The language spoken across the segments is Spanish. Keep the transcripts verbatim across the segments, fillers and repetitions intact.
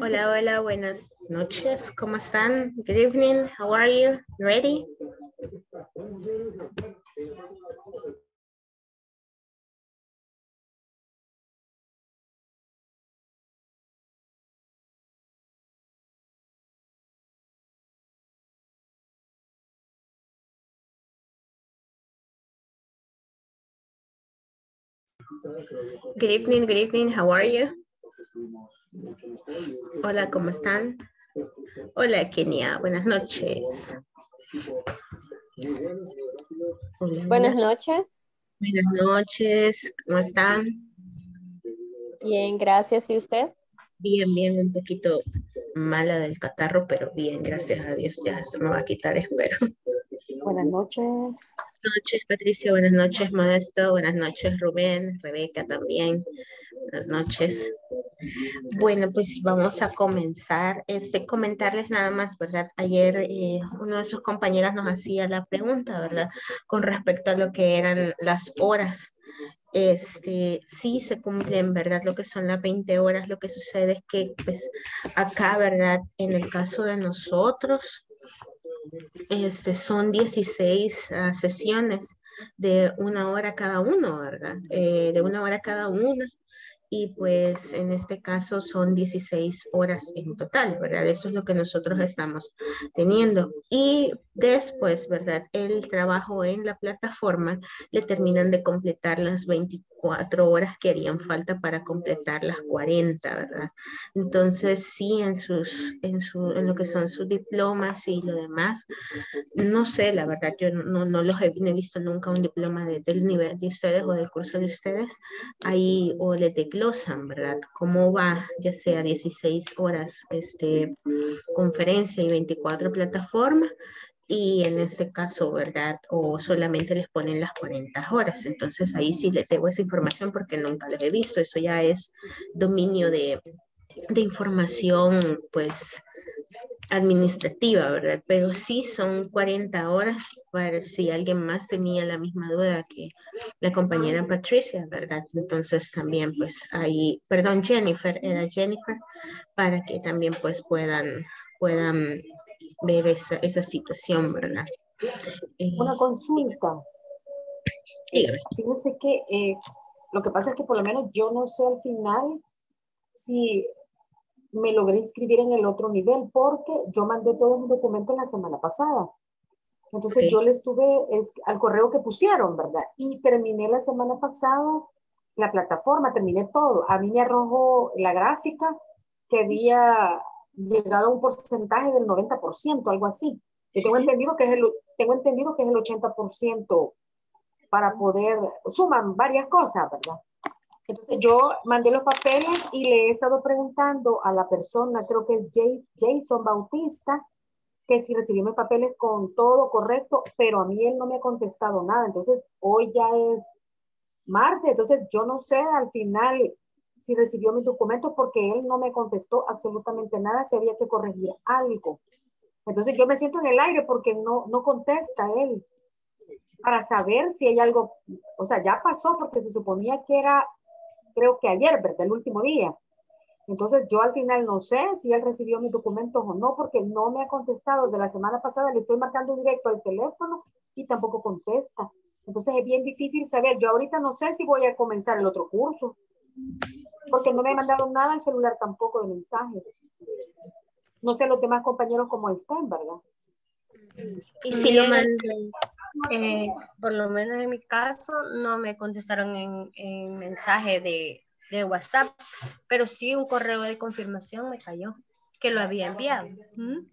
Hola, hola, buenas noches. ¿Cómo están? Good evening. How are you? Ready? Good evening, good evening, how are you? Hola, ¿cómo están? Hola, Kenia, buenas noches. Hola, buenas noches. Buenas noches, ¿cómo están? Bien, gracias, ¿y usted? Bien, bien, un poquito mala del catarro, pero bien, gracias a Dios, ya se me va a quitar, espero. Buenas noches. Buenas noches, Patricia. Buenas noches, Modesto. Buenas noches, Rubén. Rebeca también. Buenas noches. Bueno, pues vamos a comenzar. Este, comentarles nada más, ¿verdad? Ayer eh, uno de sus compañeros nos hacía la pregunta, ¿verdad? Con respecto a lo que eran las horas. Este, sí se cumplen, ¿verdad? Lo que son las veinte horas. Lo que sucede es que, pues, acá, ¿verdad? En el caso de nosotros, Este, son dieciséis uh, sesiones de una hora cada uno, ¿verdad? Eh, de una hora cada una. Y pues en este caso son dieciséis horas en total, ¿verdad? Eso es lo que nosotros estamos teniendo. Y después, ¿verdad? El trabajo en la plataforma le terminan de completar las veinticuatro horas que harían falta para completar las cuarenta, ¿verdad? Entonces sí, en, sus, en, su, en lo que son sus diplomas y lo demás, no sé, la verdad, yo no, no los he, no he visto nunca un diploma de, del nivel de ustedes o del curso de ustedes, ahí o les declaro ¿verdad? ¿Cómo va? Ya sea dieciséis horas este, conferencia y veinticuatro plataformas y en este caso, ¿verdad? O solamente les ponen las cuarenta horas. Entonces ahí sí les debo esa información porque nunca les he visto. Eso ya es dominio de, de información, pues, administrativa, ¿verdad? Pero sí son cuarenta horas para si alguien más tenía la misma duda que la compañera Patricia, ¿verdad? Entonces también pues ahí, perdón, Jennifer, era Jennifer, para que también pues puedan, puedan ver esa, esa situación, ¿verdad? Eh, Una consulta. Dígame. Fíjense que eh, lo que pasa es que por lo menos yo no sé al final si me logré inscribir en el otro nivel porque yo mandé todo mi documento la semana pasada. Entonces okay. Yo le estuve es, al correo que pusieron, ¿verdad? Y terminé la semana pasada la plataforma, terminé todo. A mí me arrojó la gráfica que había llegado a un porcentaje del noventa por ciento, algo así. Yo tengo entendido que es el, tengo entendido que es el ochenta por ciento para poder, suman varias cosas, ¿verdad? Entonces yo mandé los papeles y le he estado preguntando a la persona, creo que es Jay, Jason Bautista, que si recibí mis papeles con todo correcto, pero a mí él no me ha contestado nada. Entonces hoy ya es martes, entonces yo no sé al final si recibió mis documentos porque él no me contestó absolutamente nada, si había que corregir algo. Entonces yo me siento en el aire porque no, no contesta él para saber si hay algo, o sea, ya pasó porque se suponía que era creo que ayer, ¿verdad? El último día. Entonces yo al final no sé si él recibió mis documentos o no, porque no me ha contestado. Desde la semana pasada le estoy marcando directo al teléfono y tampoco contesta. Entonces es bien difícil saber. Yo ahorita no sé si voy a comenzar el otro curso, porque no me ha mandado nada al celular tampoco de mensaje. No sé los demás compañeros cómo están, ¿verdad? Y si lo mandan... Eh, por lo menos en mi caso no me contestaron en, en mensaje de, de WhatsApp, pero sí un correo de confirmación me cayó que lo había enviado. ¿Mm?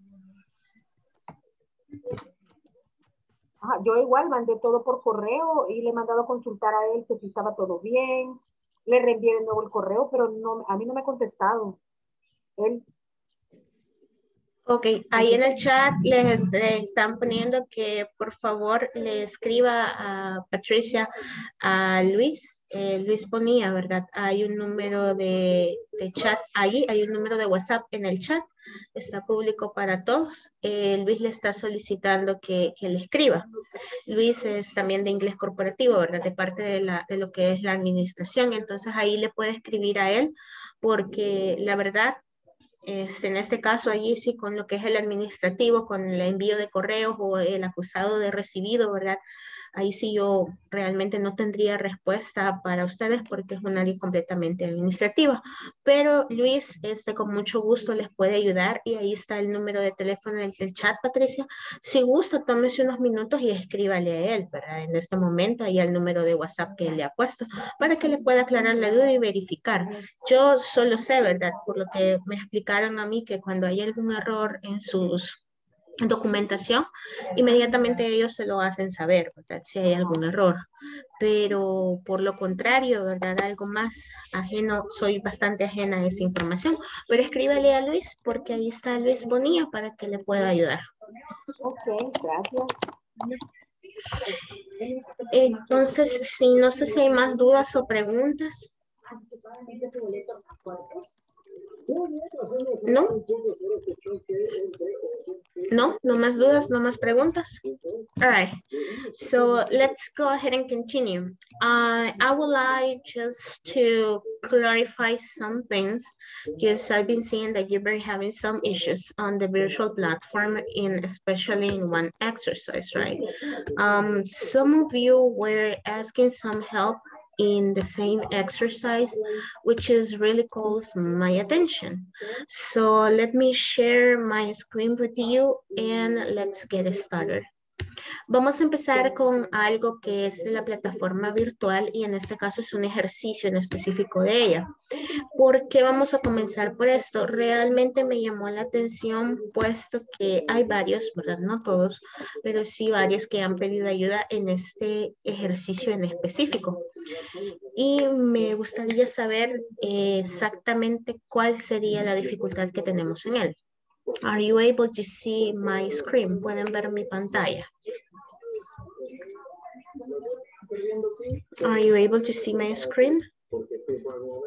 Ajá, yo igual mandé todo por correo y le he mandado a consultar a él que si estaba todo bien, le reenvié de nuevo el correo, pero no, a mí no me ha contestado él. Ok, ahí en el chat les están poniendo que por favor le escriba a Patricia, a Luis, eh, Luis Bonilla, ¿verdad? Hay un número de, de chat ahí, hay un número de WhatsApp en el chat, está público para todos. Eh, Luis le está solicitando que, que le escriba. Luis es también de Inglés Corporativo, ¿verdad? De parte de, la, de lo que es la administración, entonces ahí le puede escribir a él porque la verdad, Este, en este caso allí sí con lo que es el administrativo, con el envío de correos o el acusado de recibido, ¿verdad? Ahí sí yo realmente no tendría respuesta para ustedes porque es un área completamente administrativa. Pero Luis, este, con mucho gusto les puede ayudar y ahí está el número de teléfono del chat, Patricia. Si gusta, tómese unos minutos y escríbale a él, ¿verdad? En este momento ahí el número de WhatsApp que él le ha puesto para que le pueda aclarar la duda y verificar. Yo solo sé, ¿verdad? Por lo que me explicaron a mí que cuando hay algún error en sus documentación, inmediatamente ellos se lo hacen saber, ¿verdad? Si hay algún error. Pero por lo contrario, ¿verdad? Algo más ajeno, soy bastante ajena a esa información. Pero escríbale a Luis porque ahí está Luis Bonilla para que le pueda ayudar. Ok, gracias. Entonces, si no sé si hay más dudas o preguntas. ¿No? No, no más dudas, no más preguntas. All right. So let's go ahead and continue. Uh, I would like just to clarify some things because I've been seeing that you've been having some issues on the virtual platform, in especially in one exercise, right? Um, some of you were asking some help in the same exercise, which is really calls my attention. So let me share my screen with you and let's get started. Vamos a empezar con algo que es de la plataforma virtual y en este caso es un ejercicio en específico de ella. ¿Por qué vamos a comenzar por esto? Realmente me llamó la atención puesto que hay varios, ¿verdad? No todos, pero sí varios que han pedido ayuda en este ejercicio en específico. Y me gustaría saber exactamente cuál sería la dificultad que tenemos en él. Are you able to see my screen? ¿Pueden ver mi pantalla? Are you able to see my screen?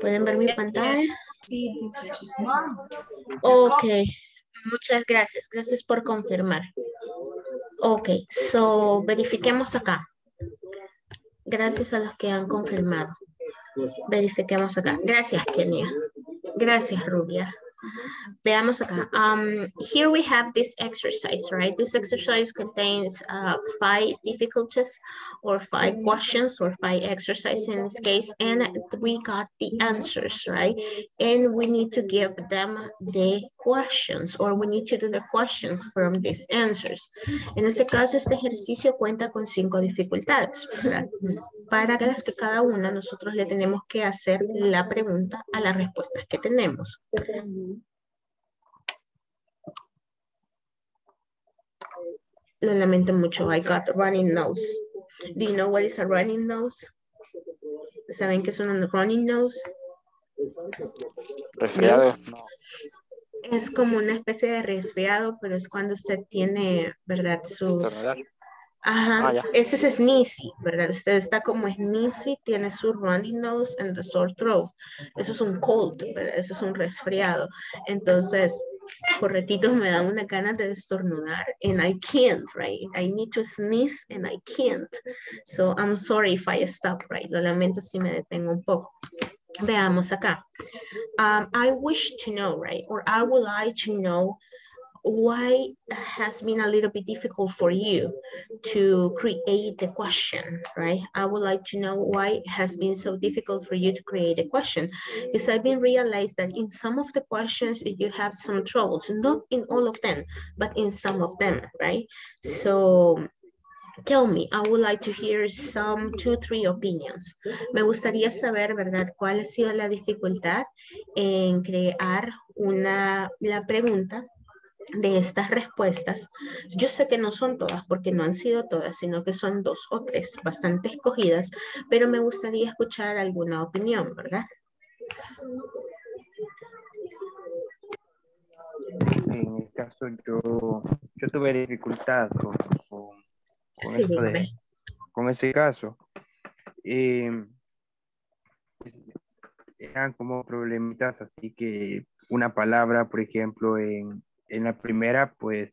¿Pueden ver mi pantalla? Ok, muchas gracias. Gracias por confirmar. Ok, so verifiquemos acá. Gracias a los que han confirmado. Verifiquemos acá. Gracias, Kenia. Gracias, Rubia. Veamos acá. Um, here we have this exercise, right? This exercise contains uh, five difficulties or five questions or five exercises in this case, and we got the answers, right? And we need to give them the questions or we need to do the questions from these answers. En este caso, este ejercicio cuenta con cinco dificultades, ¿verdad? Para las que cada una nosotros le tenemos que hacer la pregunta a las respuestas que tenemos. Lo lamento mucho. I got running nose. Do you know what is a running nose? ¿Saben qué es un running nose? Resfriado. No. Es como una especie de resfriado, pero es cuando usted tiene, ¿verdad? Sus... Ajá, ah, yeah. Este es sneezy, ¿verdad? Usted está como sneezy, tiene su runny nose and the sore throat. Eso es un cold, ¿verdad? Eso es un resfriado. Entonces, por ratitos me da una gana de estornudar and I can't, right? I need to sneeze and I can't. So I'm sorry if I stop, right? Lo lamento si me detengo un poco. Veamos acá. Um, I wish to know, right? Or I would like to know why has been a little bit difficult for you to create the question, right? I would like to know why it has been so difficult for you to create a question. Because I've been realized that in some of the questions, you have some troubles, not in all of them, but in some of them, right? So tell me, I would like to hear some two, three opinions. Me gustaría saber, ¿verdad? ¿Cuál ha sido la dificultad en crear una, la pregunta de estas respuestas? Yo sé que no son todas porque no han sido todas, sino que son dos o tres bastante escogidas, pero me gustaría escuchar alguna opinión, ¿verdad? en el caso yo, yo tuve dificultad con, con, con, sí, eso de, con ese caso. Eh, eran como problemitas, así que una palabra, por ejemplo, en, en la primera, pues,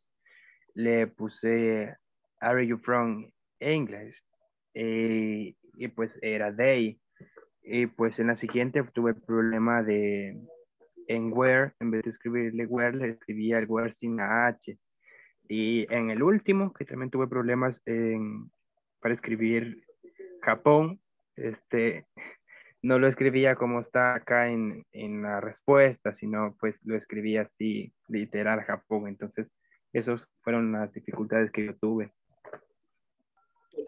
le puse, are you from English? Eh, y pues era they. Y pues en la siguiente tuve problema de, en where, en vez de escribirle where, le escribía el where sin la H. Y en el último, que también tuve problemas en, para escribir Japón, este, no lo escribía como está acá en, en la respuesta, sino pues lo escribía así, literal Japón. Entonces, esas fueron las dificultades que yo tuve.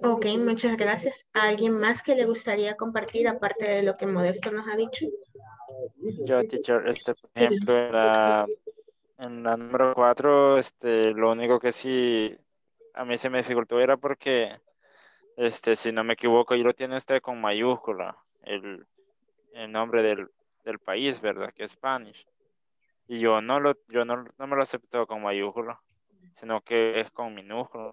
Ok, muchas gracias. ¿Alguien más que le gustaría compartir aparte de lo que Modesto nos ha dicho? Yo, teacher, este, por ejemplo, era en la número cuatro, este, lo único que sí a mí se me dificultó era porque, este, si no me equivoco, ahí lo tiene usted con mayúscula, el, el nombre del, del país, ¿verdad? Que es Spanish. Y yo no lo, yo no, no me lo acepto con mayúscula, sino que es con minúscula.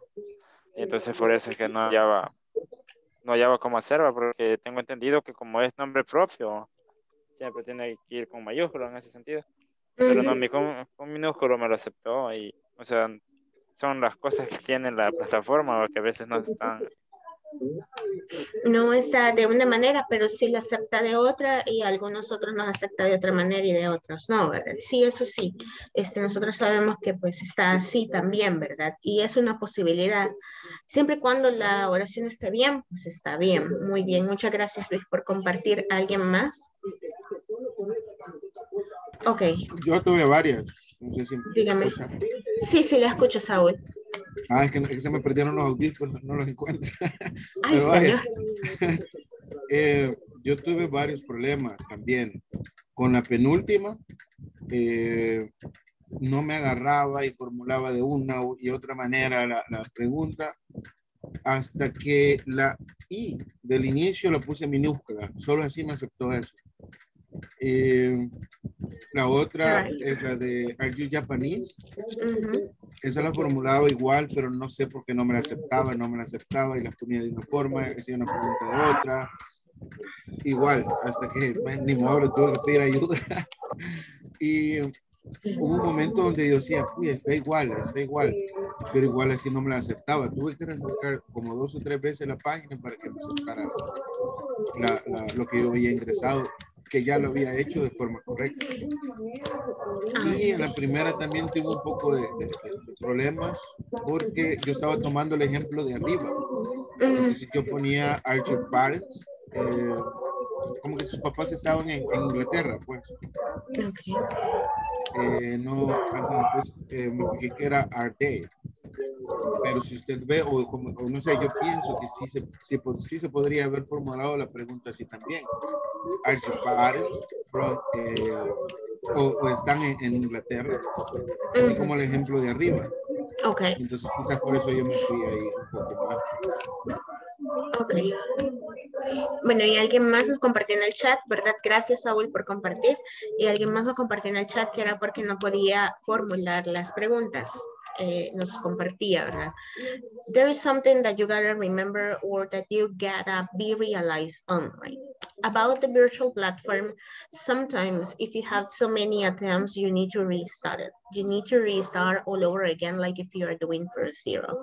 Entonces por eso es que no hallaba, no hallaba como hacerlo, porque tengo entendido que como es nombre propio, siempre tiene que ir con mayúsculas en ese sentido. Pero no, mi, con, con minúsculo me lo aceptó. Y, o sea, son las cosas que tiene la plataforma que a veces no están. No está de una manera, pero sí la acepta de otra, y algunos otros nos acepta de otra manera y de otros no, ¿verdad? Sí, eso sí. Este, nosotros sabemos que pues está así también, ¿verdad? Y es una posibilidad. Siempre y cuando la oración esté bien, pues está bien. Muy bien. Muchas gracias, Luis, por compartir. ¿Alguien más? Ok. Yo tuve varias. No sé si dígame. Sí, sí, la escucho, Saúl. Ah, es que, es que se me perdieron los audífonos, no los encuentro. Ay, señor. eh, yo tuve varios problemas también. Con la penúltima, eh, no me agarraba y formulaba de una y otra manera la, la pregunta, hasta que la I del inicio la puse minúscula. Solo así me aceptó eso. Eh, la otra Ay. es la de Are You Japanese? Uh-huh. Esa la formulaba igual, pero no sé por qué no me la aceptaba, no me la aceptaba y la ponía de una forma, hacía una pregunta de otra. Igual, hasta que man, ni modo, tuve que pedir ayuda. Y hubo un momento donde yo decía, uy, está igual, está igual, pero igual así no me la aceptaba. Tuve que refrescar como dos o tres veces la página para que me aceptara la, la, lo que yo había ingresado, que ya lo había hecho de forma correcta. Y en la primera también tuve un poco de, de, de problemas porque yo estaba tomando el ejemplo de arriba. Entonces yo ponía Are your parents? Eh, como que sus papás estaban en, en Inglaterra, pues. Okay. Eh, no, hasta después eh, me fijé que era Are they? Pero si usted ve, o, como, o no sé, yo pienso que sí se, sí, sí se podría haber formulado la pregunta así también. Are your parents from, eh, o, o están en, en Inglaterra, así como el ejemplo de arriba. Okay. Entonces quizás por eso yo me fui ahí un poco más. Ok. Bueno, y alguien más nos compartió en el chat, ¿verdad? Gracias, Saúl, por compartir. Y alguien más nos compartió en el chat que era porque no podía formular las preguntas. Eh, nos compartía, ¿verdad? There is something that you gotta remember or that you gotta be realized on, right? About the virtual platform, sometimes if you have so many attempts, you need to restart it. You need to restart all over again, like if you are doing for zero.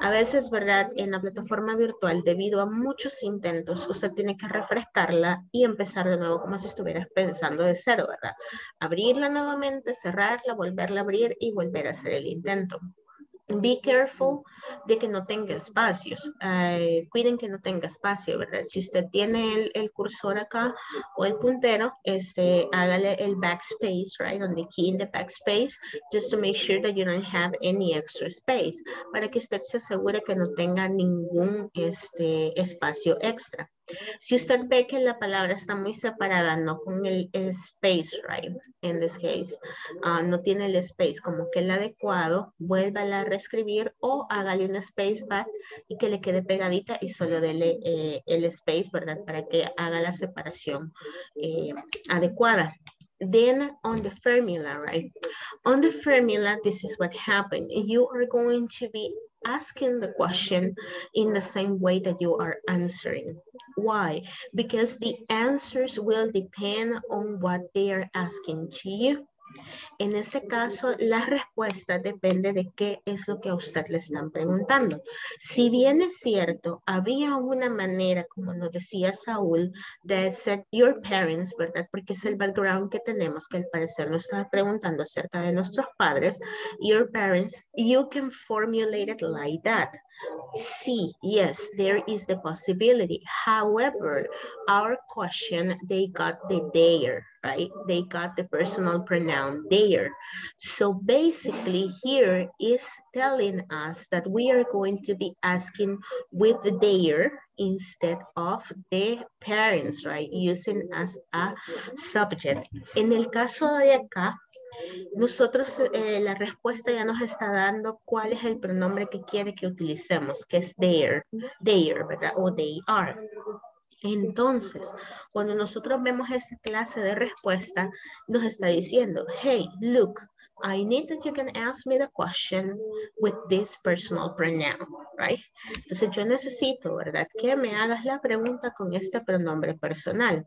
A veces, ¿verdad? En la plataforma virtual, debido a muchos intentos, usted tiene que refrescarla y empezar de nuevo como si estuvieras pensando de cero, ¿verdad? Abrirla nuevamente, cerrarla, volverla a abrir y volver a hacer el intento. Be careful de que no tenga espacios. Eh, cuiden que no tenga espacio, ¿verdad? Si usted tiene el, el cursor acá o el puntero, este, hágale el backspace, right? On the key in the backspace, just to make sure that you don't have any extra space, para que usted se asegure que no tenga ningún este, espacio extra. Si usted ve que la palabra está muy separada, no con el space, right, in this case, uh, no tiene el space como que el adecuado, vuélvala a reescribir o hágale un space back y que le quede pegadita y solo dele eh, el space, ¿verdad? Para que haga la separación eh, adecuada. Then on the formula, right? On the formula, this is what happened. You are going to be asking the question in the same way that you are answering. Why? Because the answers will depend on what they are asking to you. En este caso, la respuesta depende de qué es lo que a usted le están preguntando. Si bien es cierto, había una manera, como nos decía Saúl, de ser your parents, ¿verdad? Porque es el background que tenemos, que al parecer nos está preguntando acerca de nuestros padres. Your parents, you can formulate it like that. Sí, yes, there is the possibility. However, our question, they got the there, right? They got the personal pronoun there. So basically here is telling us that we are going to be asking with their instead of the parents, right? Using as a subject. En el caso de acá, nosotros eh, la respuesta ya nos está dando cuál es el pronombre que quiere que utilicemos, que es their, their, ¿verdad? O they are. Entonces, cuando nosotros vemos esta clase de respuesta, nos está diciendo, hey, look, I need that you can ask me the question with this personal pronoun, right? Entonces yo necesito, ¿verdad? Que me hagas la pregunta con este pronombre personal.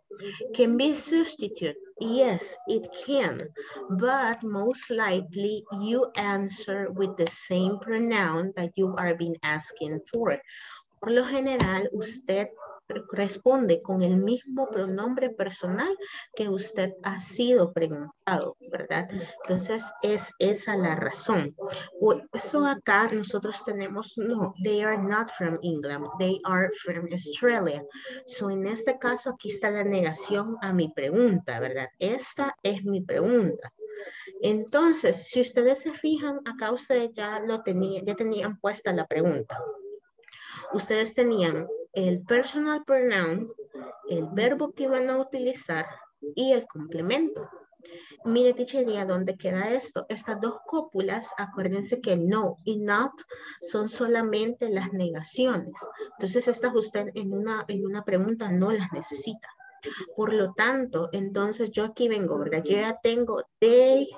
Can be substituted. Yes, it can. But most likely you answer with the same pronoun that you are being asking for. Por lo general, usted responde con el mismo pronombre personal que usted ha sido preguntado, ¿verdad? Entonces es esa la razón. Por eso acá nosotros tenemos, no, they are not from England, they are from Australia. So en este caso aquí está la negación a mi pregunta, ¿verdad? Esta es mi pregunta. Entonces, si ustedes se fijan, acá ustedes ya lo tenían, ya tenían puesta la pregunta. Ustedes tenían el personal pronoun, el verbo que van a utilizar y el complemento. Mire, teacher, ¿y a dónde queda esto? Estas dos cópulas, acuérdense que no y not son solamente las negaciones. Entonces, estas usted en una, en una pregunta no las necesita. Por lo tanto, entonces yo aquí vengo, ¿verdad? Yo ya tengo they,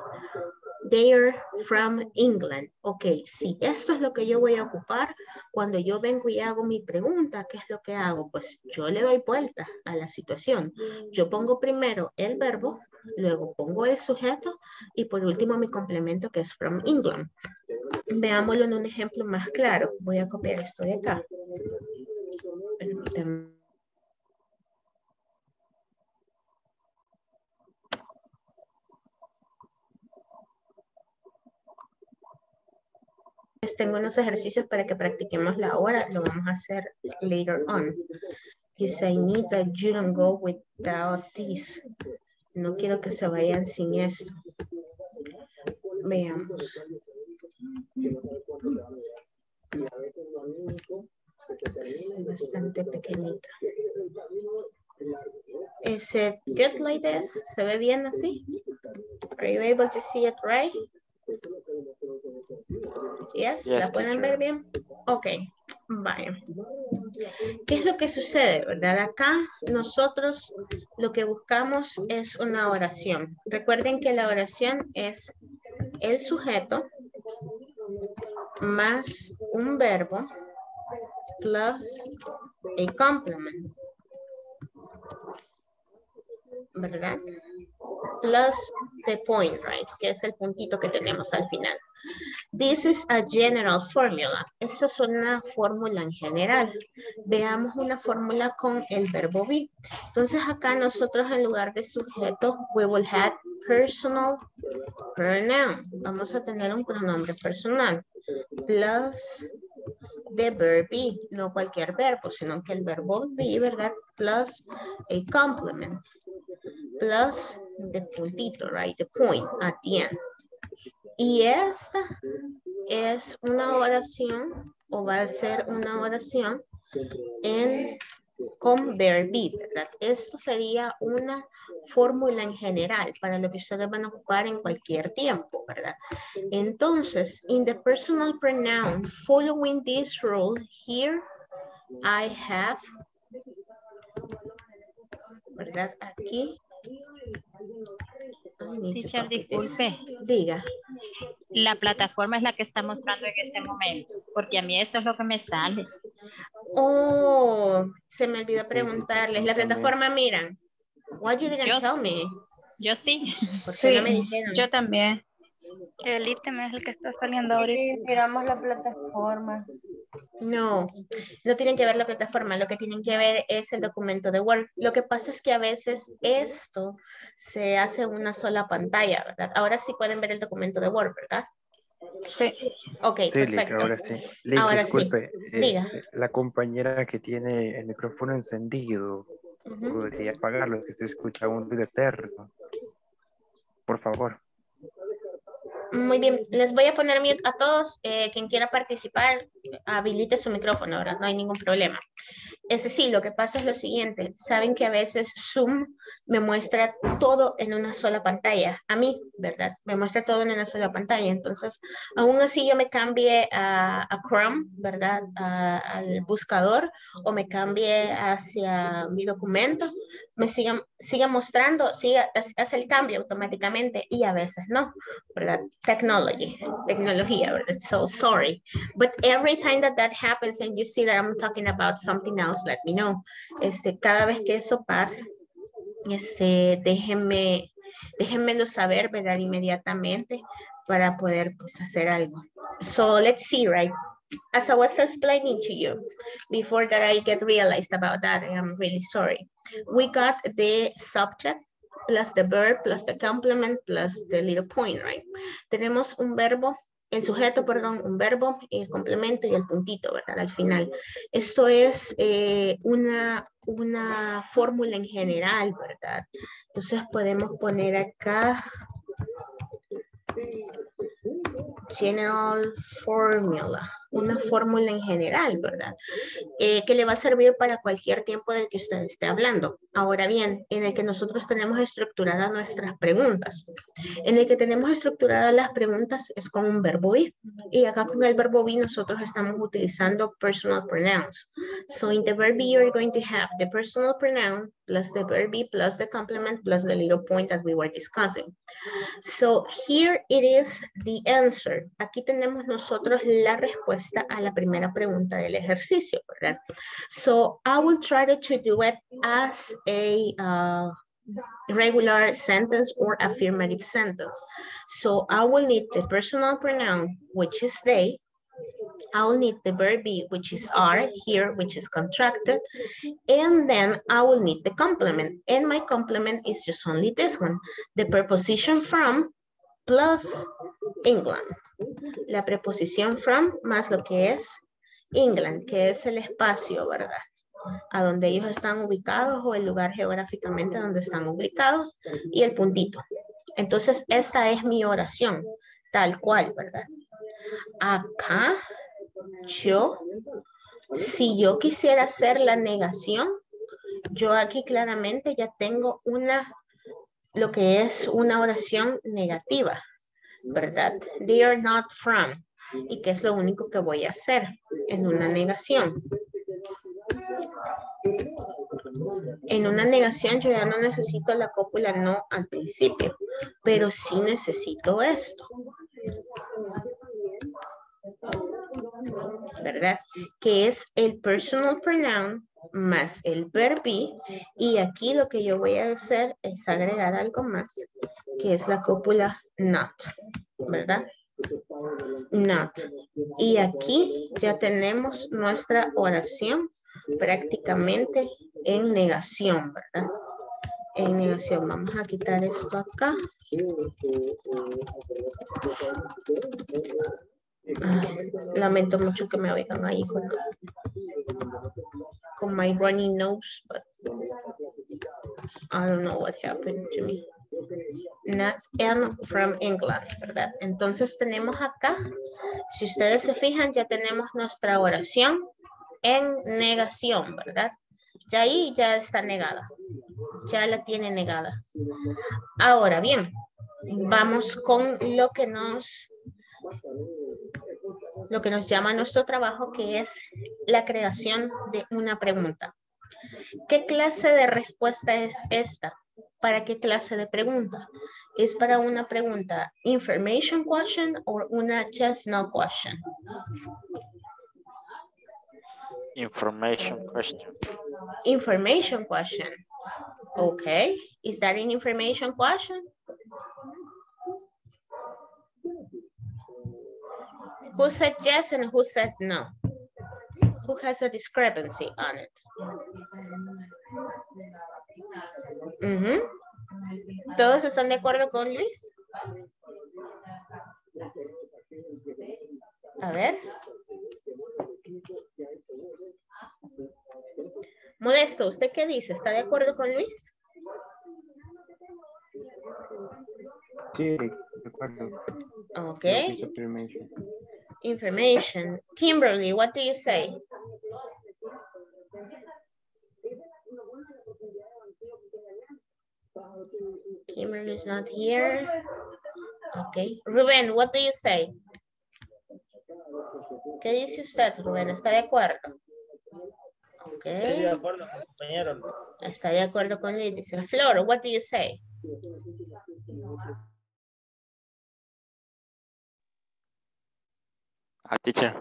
they're from England. Ok, sí, esto es lo que yo voy a ocupar cuando yo vengo y hago mi pregunta. ¿Qué es lo que hago? Pues yo le doy vuelta a la situación. Yo pongo primero el verbo, luego pongo el sujeto y por último mi complemento que es from England. Veámoslo en un ejemplo más claro. Voy a copiar esto de acá. Permítanme. Tengo unos ejercicios para que practiquemos la hora. Lo vamos a hacer later on. Dice, I need that you don't go without this. No quiero que se vayan sin esto. Veamos. Es bastante pequeñita. Is it good like this? ¿Se ve bien así? Are you able to see it right? Yes, yes, ¿la pueden ver bien? Ok, vaya. ¿Qué es lo que sucede, verdad? Acá nosotros lo que buscamos es una oración. Recuerden que la oración es el sujeto más un verbo plus a complement, ¿verdad? Plus the point, right? Que es el puntito que tenemos al final. This is a general formula. Esa es una fórmula en general. Veamos una fórmula con el verbo be. Entonces acá nosotros en lugar de sujeto, we will have personal pronoun. Vamos a tener un pronombre personal. Plus the verb be. No cualquier verbo, sino que el verbo be, ¿verdad? Plus a complement. Plus the puntito, right? The point at the end. Y esta es una oración o va a ser una oración en, con verb be, ¿verdad? Esto sería una fórmula en general para lo que ustedes van a ocupar en cualquier tiempo, ¿verdad? Entonces, in the personal pronoun, following this rule, here I have, ¿verdad? Aquí Teacher, disculpe. Diga. La plataforma es la que está mostrando en este momento, porque a mí eso es lo que me sale. Oh, se me olvidó preguntarles. La plataforma, mira. Why you didn't yo, tell me? Yo sí. Sí, no me dijeron. Yo también. El ítem es el que está saliendo ahorita. Sí, miramos la plataforma. No, no tienen que ver la plataforma, lo que tienen que ver es el documento de Word. Lo que pasa es que a veces esto se hace una sola pantalla, ¿verdad? Ahora sí pueden ver el documento de Word, ¿verdad? Sí. Ok, sí, perfecto. Lick, ahora sí. Lick, ahora disculpe, sí. Eh, Diga. La compañera que tiene el micrófono encendido, uh-huh. podría apagarlo, que se escucha un ruido externo. Por favor. Muy bien, les voy a poner mute a todos. Eh, quien quiera participar, habilite su micrófono, ahora no hay ningún problema. Es decir, lo que pasa es lo siguiente. Saben que a veces Zoom me muestra todo en una sola pantalla. A mí, ¿verdad? Me muestra todo en una sola pantalla. Entonces, aún así yo me cambie a, a Chrome, ¿verdad? A, al buscador, o me cambie hacia mi documento. Me siga, siga mostrando, siga, hace el cambio automáticamente y a veces no, ¿verdad? Technology, tecnología, ¿verdad? So sorry. But every time that that happens and you see that I'm talking about something else, let me know. Este, cada vez que eso pase, este, déjenme, déjenmelo saber, ¿verdad? Inmediatamente para poder, pues, hacer algo. So let's see, right? As I was explaining to you, before that I get realized about that, and I'm really sorry. We got the subject plus the verb plus the complement plus the little point, right? Tenemos un verbo, el sujeto, perdón, un verbo, el complemento y el puntito, ¿verdad? Al final. Esto es eh, una, una fórmula en general, ¿verdad? Entonces podemos poner acá general formula, una fórmula en general, ¿verdad? Eh, que le va a servir para cualquier tiempo del que usted esté hablando. Ahora bien, en el que nosotros tenemos estructuradas nuestras preguntas. En el que tenemos estructuradas las preguntas es con un verbo be. Y acá con el verbo be nosotros estamos utilizando personal pronouns. So in the verb be you're going to have the personal pronoun plus the verb be plus the complement plus the little point that we were discussing. So here it is the answer. Aquí tenemos nosotros la respuesta a la primera pregunta del ejercicio, ¿verdad? So I will try to do it as a uh, regular sentence or affirmative sentence. So I will need the personal pronoun, which is they. I will need the verb be, which is are, here, which is contracted. And then I will need the complement. And my complement is just only this one, the preposition from plus England. La preposición from más lo que es England, que es el espacio, ¿verdad? A donde ellos están ubicados o el lugar geográficamente donde están ubicados y el puntito. Entonces, esta es mi oración, tal cual, ¿verdad? Acá, yo, si yo quisiera hacer la negación, yo aquí claramente ya tengo una, lo que es una oración negativa, ¿verdad? They are not from. ¿Y qué es lo único que voy a hacer en una negación? En una negación yo ya no necesito la cópula no al principio, pero sí necesito esto, ¿verdad? Que es el personal pronoun más el verb be, y aquí lo que yo voy a hacer es agregar algo más, que es la cópula not, ¿verdad? Not. Y aquí ya tenemos nuestra oración prácticamente en negación, ¿verdad? En negación. Vamos a quitar esto acá. Ay, lamento mucho que me oigan ahí con, con my runny nose, but I don't know what happened to me. Not and from England, ¿verdad? Entonces tenemos acá, si ustedes se fijan, ya tenemos nuestra oración en negación, ¿verdad? Ya ahí ya está negada, ya la tiene negada. Ahora bien, vamos con lo que nos... lo que nos llama nuestro trabajo, que es la creación de una pregunta. ¿Qué clase de respuesta es esta? ¿Para qué clase de pregunta? es para una pregunta, information question o una just no question. Information question. Information question. Okay. Is that an information question? Who said yes and who says no? Who has a discrepancy on it? Mm-hmm. ¿Todos están de acuerdo con Luis? A ver. Modesto, ¿usted qué dice? ¿Está de acuerdo con Luis? Sí, de acuerdo. Ok. Information. Information. Kimberly, what do you say? Kimberly is not here. Okay. Rubén, what do you say? ¿Qué dice usted, Rubén? ¿Está de acuerdo? Okay. Estoy de acuerdo, compañero. Está de acuerdo con Luis. Dice Flor, what do you say? A teacher.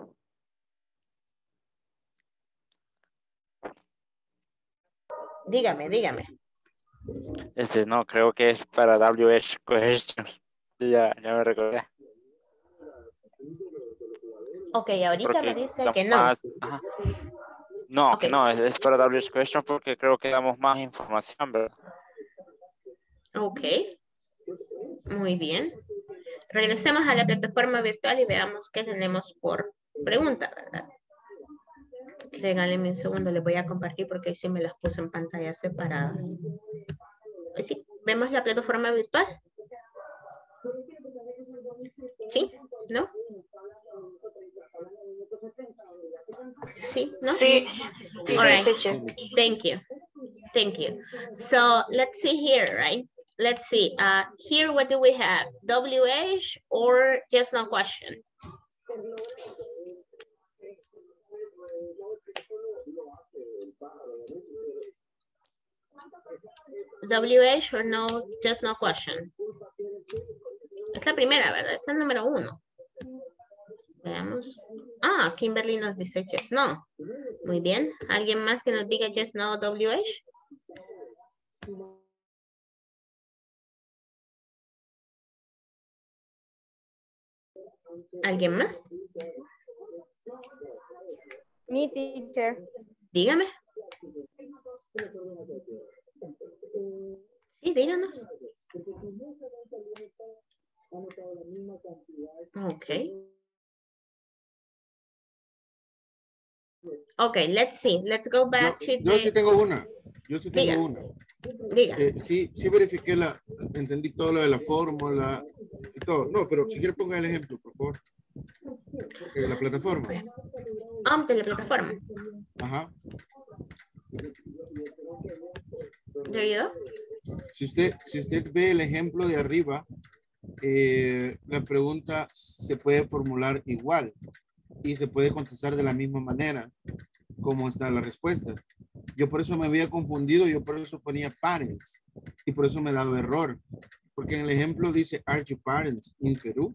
Dígame, dígame. Este no, creo que es para W H question. Ya, ya me recordé. Ok, ahorita porque me dice que no. Más, no, okay. Que no, es, es para W H question porque creo que damos más información, ¿verdad? Ok, muy bien. Regresemos a la plataforma virtual y veamos qué tenemos por pregunta, ¿verdad? Regáleme un segundo, les voy a compartir porque sí me las puse en pantallas separadas. Sí, ¿vemos la plataforma virtual? ¿Sí? ¿No? ¿Sí? ¿No? Sí. All right. Thank you. Thank you. So, let's see here, right? Let's see. Uh, here, what do we have? W H or just no question? W H or no, just no question. Es la primera, ¿verdad? Es el número uno. Veamos. Ah, Kimberly nos dice just no. Muy bien. ¿Alguien más que nos diga just no, W H? ¿Alguien más? Mi teacher. Dígame. Sí, díganos. Ok. Ok, let's see. Let's go back yo, to yo the... sí tengo una. Yo sí tengo Diga. una. Diga. Eh, sí, sí verifiqué la... Entendí todo lo de la fórmula y todo. No, pero si quiere ponga el ejemplo, por favor. De la plataforma. Ah, de la plataforma. Ajá. Si usted, si usted ve el ejemplo de arriba, eh, la pregunta se puede formular igual y se puede contestar de la misma manera como está la respuesta. Yo por eso me había confundido, yo por eso ponía parents y por eso me daba error. Porque en el ejemplo dice, are your parents in Perú?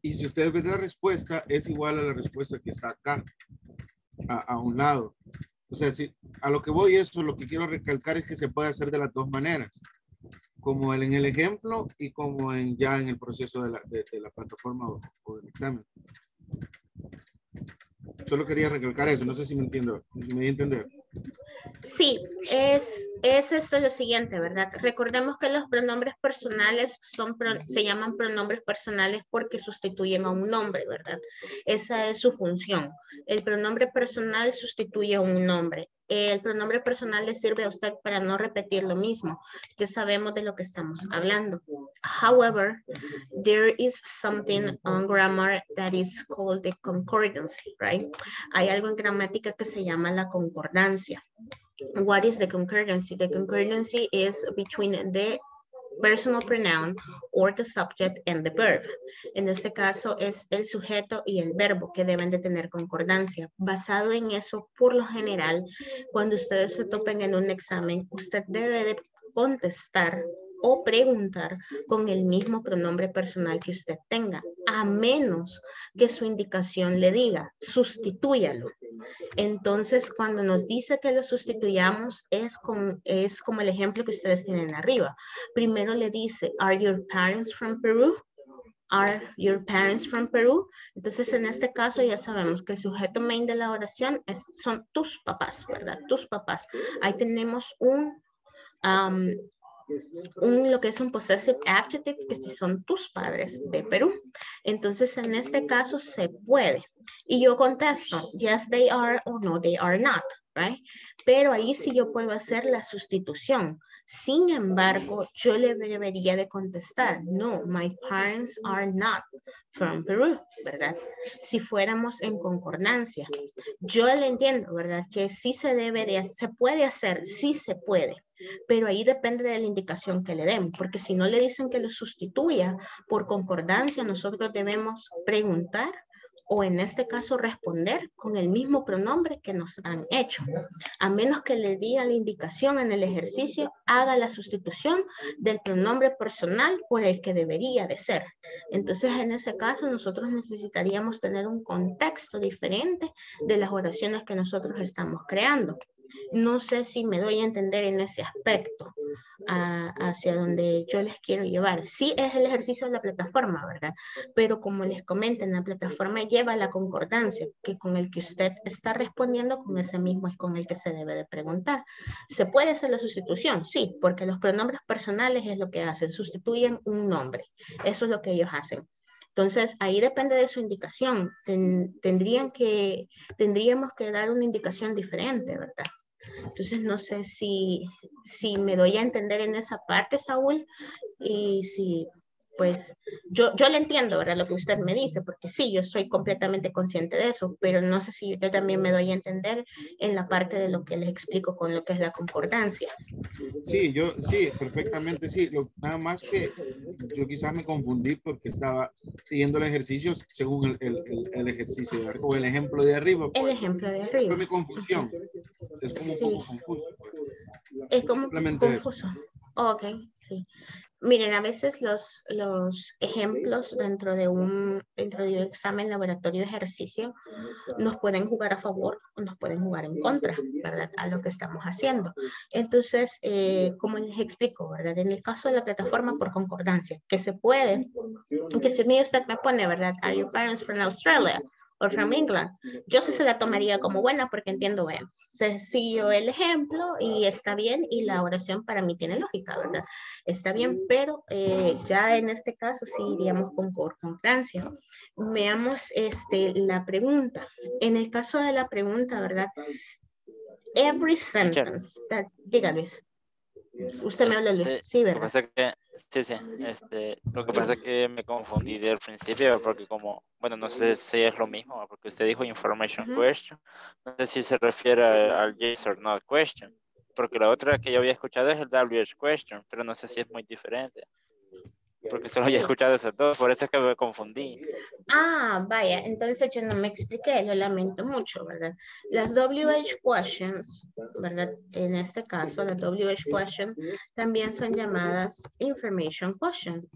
Y si usted ve la respuesta, es igual a la respuesta que está acá, a, a un lado. O sea, si a lo que voy eso, lo que quiero recalcar es que se puede hacer de las dos maneras. Como en el ejemplo y como en, ya en el proceso de la, de, de la plataforma o, o del examen. Solo quería recalcar eso. No sé si me entiendo. Si me voy a entender. Sí, es, es esto lo siguiente, ¿verdad? Recordemos que los pronombres personales son, se llaman pronombres personales porque sustituyen a un nombre, ¿verdad? Esa es su función. El pronombre personal sustituye a un nombre. El pronombre personal le sirve a usted para no repetir lo mismo. Ya sabemos de lo que estamos hablando. However, there is something on grammar that is called the concordancy, right? Hay algo en gramática que se llama la concordancia. What is the concordancy? The concordancy is between the personal pronoun or the subject and the verb. En este caso es el sujeto y el verbo que deben de tener concordancia. Basado en eso, por lo general, cuando ustedes se topen en un examen, usted debe de contestar o preguntar con el mismo pronombre personal que usted tenga, a menos que su indicación le diga, sustitúyalo. Entonces, cuando nos dice que lo sustituyamos, es, con, es como el ejemplo que ustedes tienen arriba. Primero le dice, ¿Are your parents from Peru? Are your parents from Peru? Entonces, en este caso ya sabemos que el sujeto main de la oración es, son tus papás, ¿verdad? Tus papás. Ahí tenemos un, um, un, lo que es un possessive adjective, que si son tus padres de Perú. Entonces, en este caso se puede. Y yo contesto, yes, they are, o no, they are not, right? Pero ahí sí yo puedo hacer la sustitución. Sin embargo, yo le debería de contestar, no, my parents are not from Peru, ¿verdad? Si fuéramos en concordancia. Yo le entiendo, ¿verdad? Que sí se debe de, se puede hacer, sí se puede. Pero ahí depende de la indicación que le den, porque si no le dicen que lo sustituya, por concordancia nosotros debemos preguntar, o en este caso responder con el mismo pronombre que nos han hecho. A menos que le diga la indicación en el ejercicio, haga la sustitución del pronombre personal por el que debería de ser. Entonces, en ese caso, nosotros necesitaríamos tener un contexto diferente de las oraciones que nosotros estamos creando. No sé si me doy a entender en ese aspecto a, hacia donde yo les quiero llevar. Sí es el ejercicio de la plataforma, ¿verdad? Pero como les comento, la plataforma lleva la concordancia que con el que usted está respondiendo, con ese mismo es con el que se debe de preguntar. ¿Se puede hacer la sustitución? Sí, porque los pronombres personales es lo que hacen, sustituyen un nombre. Eso es lo que ellos hacen. Entonces, ahí depende de su indicación. Ten, tendrían que, tendríamos que dar una indicación diferente, ¿verdad? Entonces, no sé si, si me doy a entender en esa parte, Saúl, y si, pues, yo, yo le entiendo, ¿verdad? Lo que usted me dice, porque sí, yo soy completamente consciente de eso, pero no sé si yo también me doy a entender en la parte de lo que les explico con lo que es la concordancia. Sí, yo, sí, perfectamente, sí. Lo, nada más que yo quizás me confundí porque estaba siguiendo el ejercicio según el, el, el, el ejercicio de, o el ejemplo de arriba. Pues, el ejemplo de arriba. Fue mi confusión. Es como sí. Un poco confuso. Pues. Es como confuso. Eso. Ok, sí. Miren, a veces los, los ejemplos dentro de, un, dentro de un examen laboratorio de ejercicio nos pueden jugar a favor o nos pueden jugar en contra, ¿verdad? A lo que estamos haciendo. Entonces, eh, como les explico, ¿verdad? En el caso de la plataforma por concordancia, que se puede, que si usted me pone, ¿verdad? Are your parents from Australia? O from England, yo sí se la tomaría como buena porque entiendo, vean, se siguió el ejemplo y está bien y la oración para mí tiene lógica, ¿verdad? Está bien, pero eh, ya en este caso sí iríamos con concordancia. Veamos este, la pregunta. En el caso de la pregunta, ¿verdad? Every sentence, that, diga Luis. Usted me habla Luis, este, sí, ¿verdad? Lo que pasa que, sí, sí, este, lo que pasa es que me confundí del principio porque como, bueno, no sé si es lo mismo, porque usted dijo information uh-huh. question, no sé si se refiere al yes or not question, porque la otra que yo había escuchado es el W H question, pero no sé si es muy diferente. Porque solo había escuchado esas dos, por eso es que me confundí. Ah, vaya, entonces yo no me expliqué, lo lamento mucho, ¿verdad? Las W H questions, ¿verdad? En este caso, las W H questions también son llamadas information questions.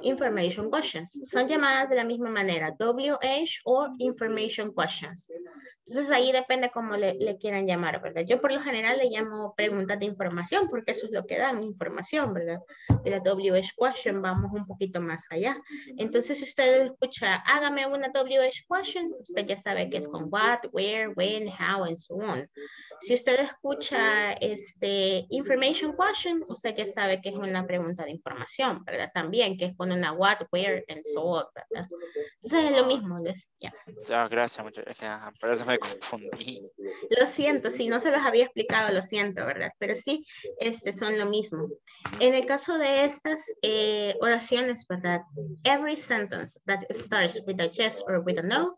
Information questions. Son llamadas de la misma manera, W H o information questions. Entonces ahí depende cómo le, le quieran llamar, ¿verdad? Yo por lo general le llamo preguntas de información porque eso es lo que dan, información, ¿verdad? De la W H question vamos un poquito más allá. Entonces si usted escucha, hágame una W H question, usted ya sabe que es con what, where, when, how, and so on. Si usted escucha este information question, usted ya sabe que es una pregunta de información, ¿verdad? También que es con una what, where, and so on, ¿verdad? Entonces es lo mismo, Luis. Yeah. Oh, gracias, muchas gracias. Por eso me confundí. Lo siento, si no se los había explicado, lo siento, ¿verdad? Pero sí, este, son lo mismo. En el caso de estas eh, oraciones, ¿verdad? Every sentence that starts with a yes or with a no,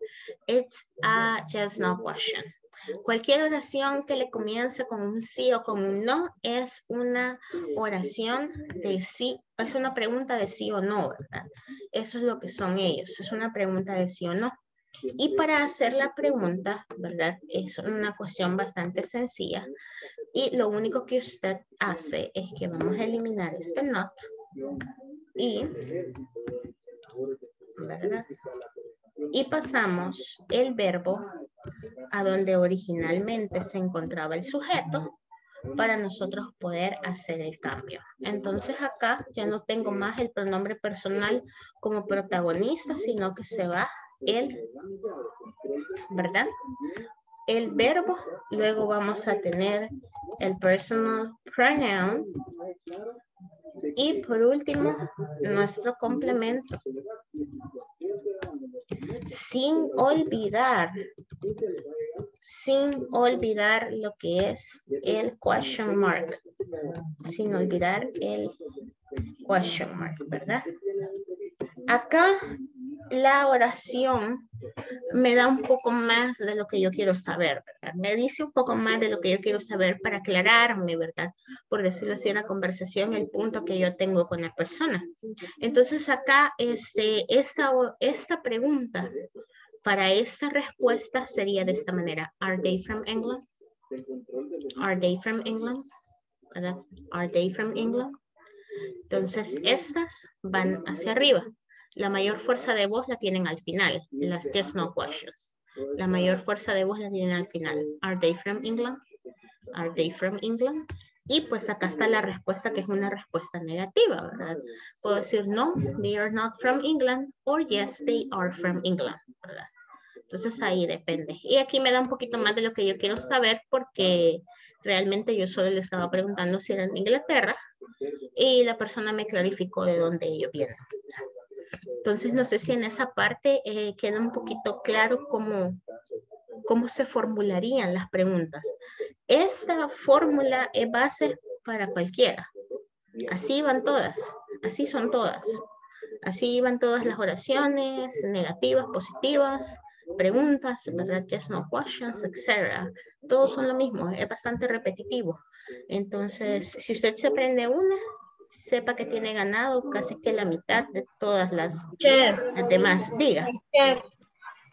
it's a yes, no question. Cualquier oración que le comience con un sí o con un no es una oración de sí, es una pregunta de sí o no, ¿verdad? Eso es lo que son ellos, es una pregunta de sí o no. Y para hacer la pregunta, ¿verdad? Es una cuestión bastante sencilla. Y lo único que usted hace es que vamos a eliminar este not y, ¿verdad? Y pasamos el verbo a donde originalmente se encontraba el sujeto para nosotros poder hacer el cambio. Entonces acá ya no tengo más el pronombre personal como protagonista, sino que se va el, ¿verdad? El verbo, luego vamos a tener el personal pronoun y por último nuestro complemento. Sin olvidar, sin olvidar lo que es el question mark, sin olvidar el question mark, ¿verdad? Acá la oración me da un poco más de lo que yo quiero saber, ¿verdad? Me dice un poco más de lo que yo quiero saber para aclararme, ¿verdad? Por decirlo así, una conversación, el punto que yo tengo con la persona. Entonces acá, este, esta, esta pregunta para esta respuesta sería de esta manera. Are they from England? Are they from England? ¿Verdad? Are they from England? Entonces estas van hacia arriba. La mayor fuerza de voz la tienen al final, las just no questions. La mayor fuerza de voz la tienen al final. Are they from England? Are they from England? Y pues acá está la respuesta que es una respuesta negativa, ¿verdad? Puedo decir no, they are not from England, or yes, they are from England, ¿verdad? Entonces ahí depende. Y aquí me da un poquito más de lo que yo quiero saber porque realmente yo solo le estaba preguntando si eran de Inglaterra y la persona me clarificó de dónde ellos vienen. Entonces, no sé si en esa parte eh, queda un poquito claro cómo, cómo se formularían las preguntas. Esta fórmula es base para cualquiera. Así iban todas, así son todas. Así iban todas las oraciones, negativas, positivas, preguntas, ¿verdad? Yes, no questions, etcétera. Todos son lo mismo, es bastante repetitivo. Entonces, si usted se aprende una, sepa que tiene ganado casi que la mitad de todas las, las demás. Diga.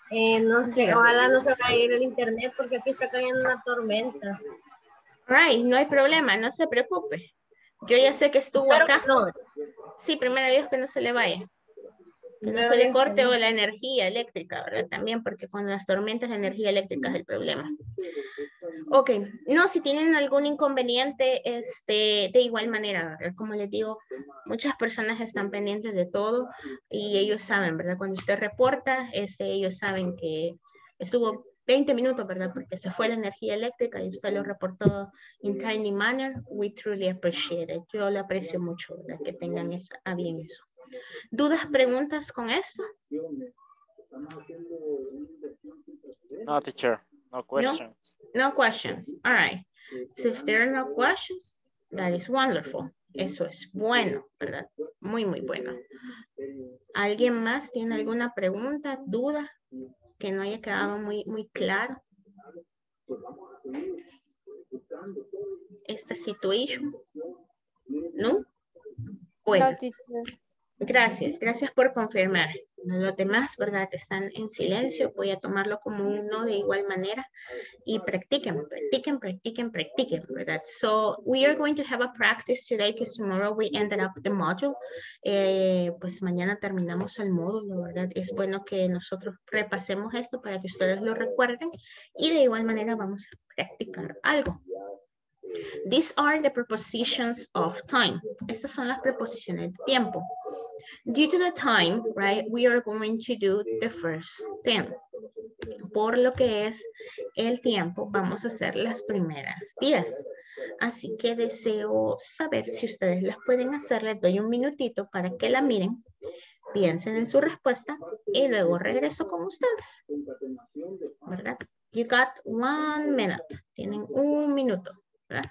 Eh, no sé, ojalá no se vaya a ir el internet porque aquí está cayendo una tormenta. Right, no hay problema, no se preocupe. Yo ya sé que estuvo claro acá. Que no. Sí, primero Dios que no se le vaya. Que no, no se le corte o la energía eléctrica, ¿verdad? También porque con las tormentas la energía eléctrica es el problema. Ok, no, si tienen algún inconveniente, este, de igual manera, ¿verdad? Como les digo, muchas personas están pendientes de todo y ellos saben, ¿verdad? Cuando usted reporta, este, ellos saben que estuvo veinte minutos, ¿verdad? Porque se fue la energía eléctrica y usted lo reportó in timely manner. We truly appreciate it. Yo le aprecio mucho, ¿verdad? Que tengan esa, a bien eso. ¿Dudas, preguntas con esto? No, teacher. No questions. No, no questions. All right. So if there are no questions, that is wonderful. Eso es bueno, ¿verdad? Muy, muy bueno. ¿Alguien más tiene alguna pregunta, duda que no haya quedado muy, muy claro? Esta situación. ¿No? Bueno. Gracias, gracias por confirmar. Los demás, ¿verdad? Están en silencio. Voy a tomarlo como un no de igual manera. Y practiquen, practiquen, practiquen, practiquen, ¿verdad? So, we are going to have a practice today because tomorrow we ended up the module. Eh, pues mañana terminamos el módulo, ¿verdad? Es bueno que nosotros repasemos esto para que ustedes lo recuerden. Y de igual manera vamos a practicar algo. These are the prepositions of time. Estas son las preposiciones de tiempo. Due to the time, right, we are going to do the first ten. Por lo que es el tiempo, vamos a hacer las primeras diez. Así que deseo saber si ustedes las pueden hacer. Les doy un minutito para que la miren, piensen en su respuesta y luego regreso con ustedes, ¿verdad? You got one minute. Tienen un minuto. ¿Verdad?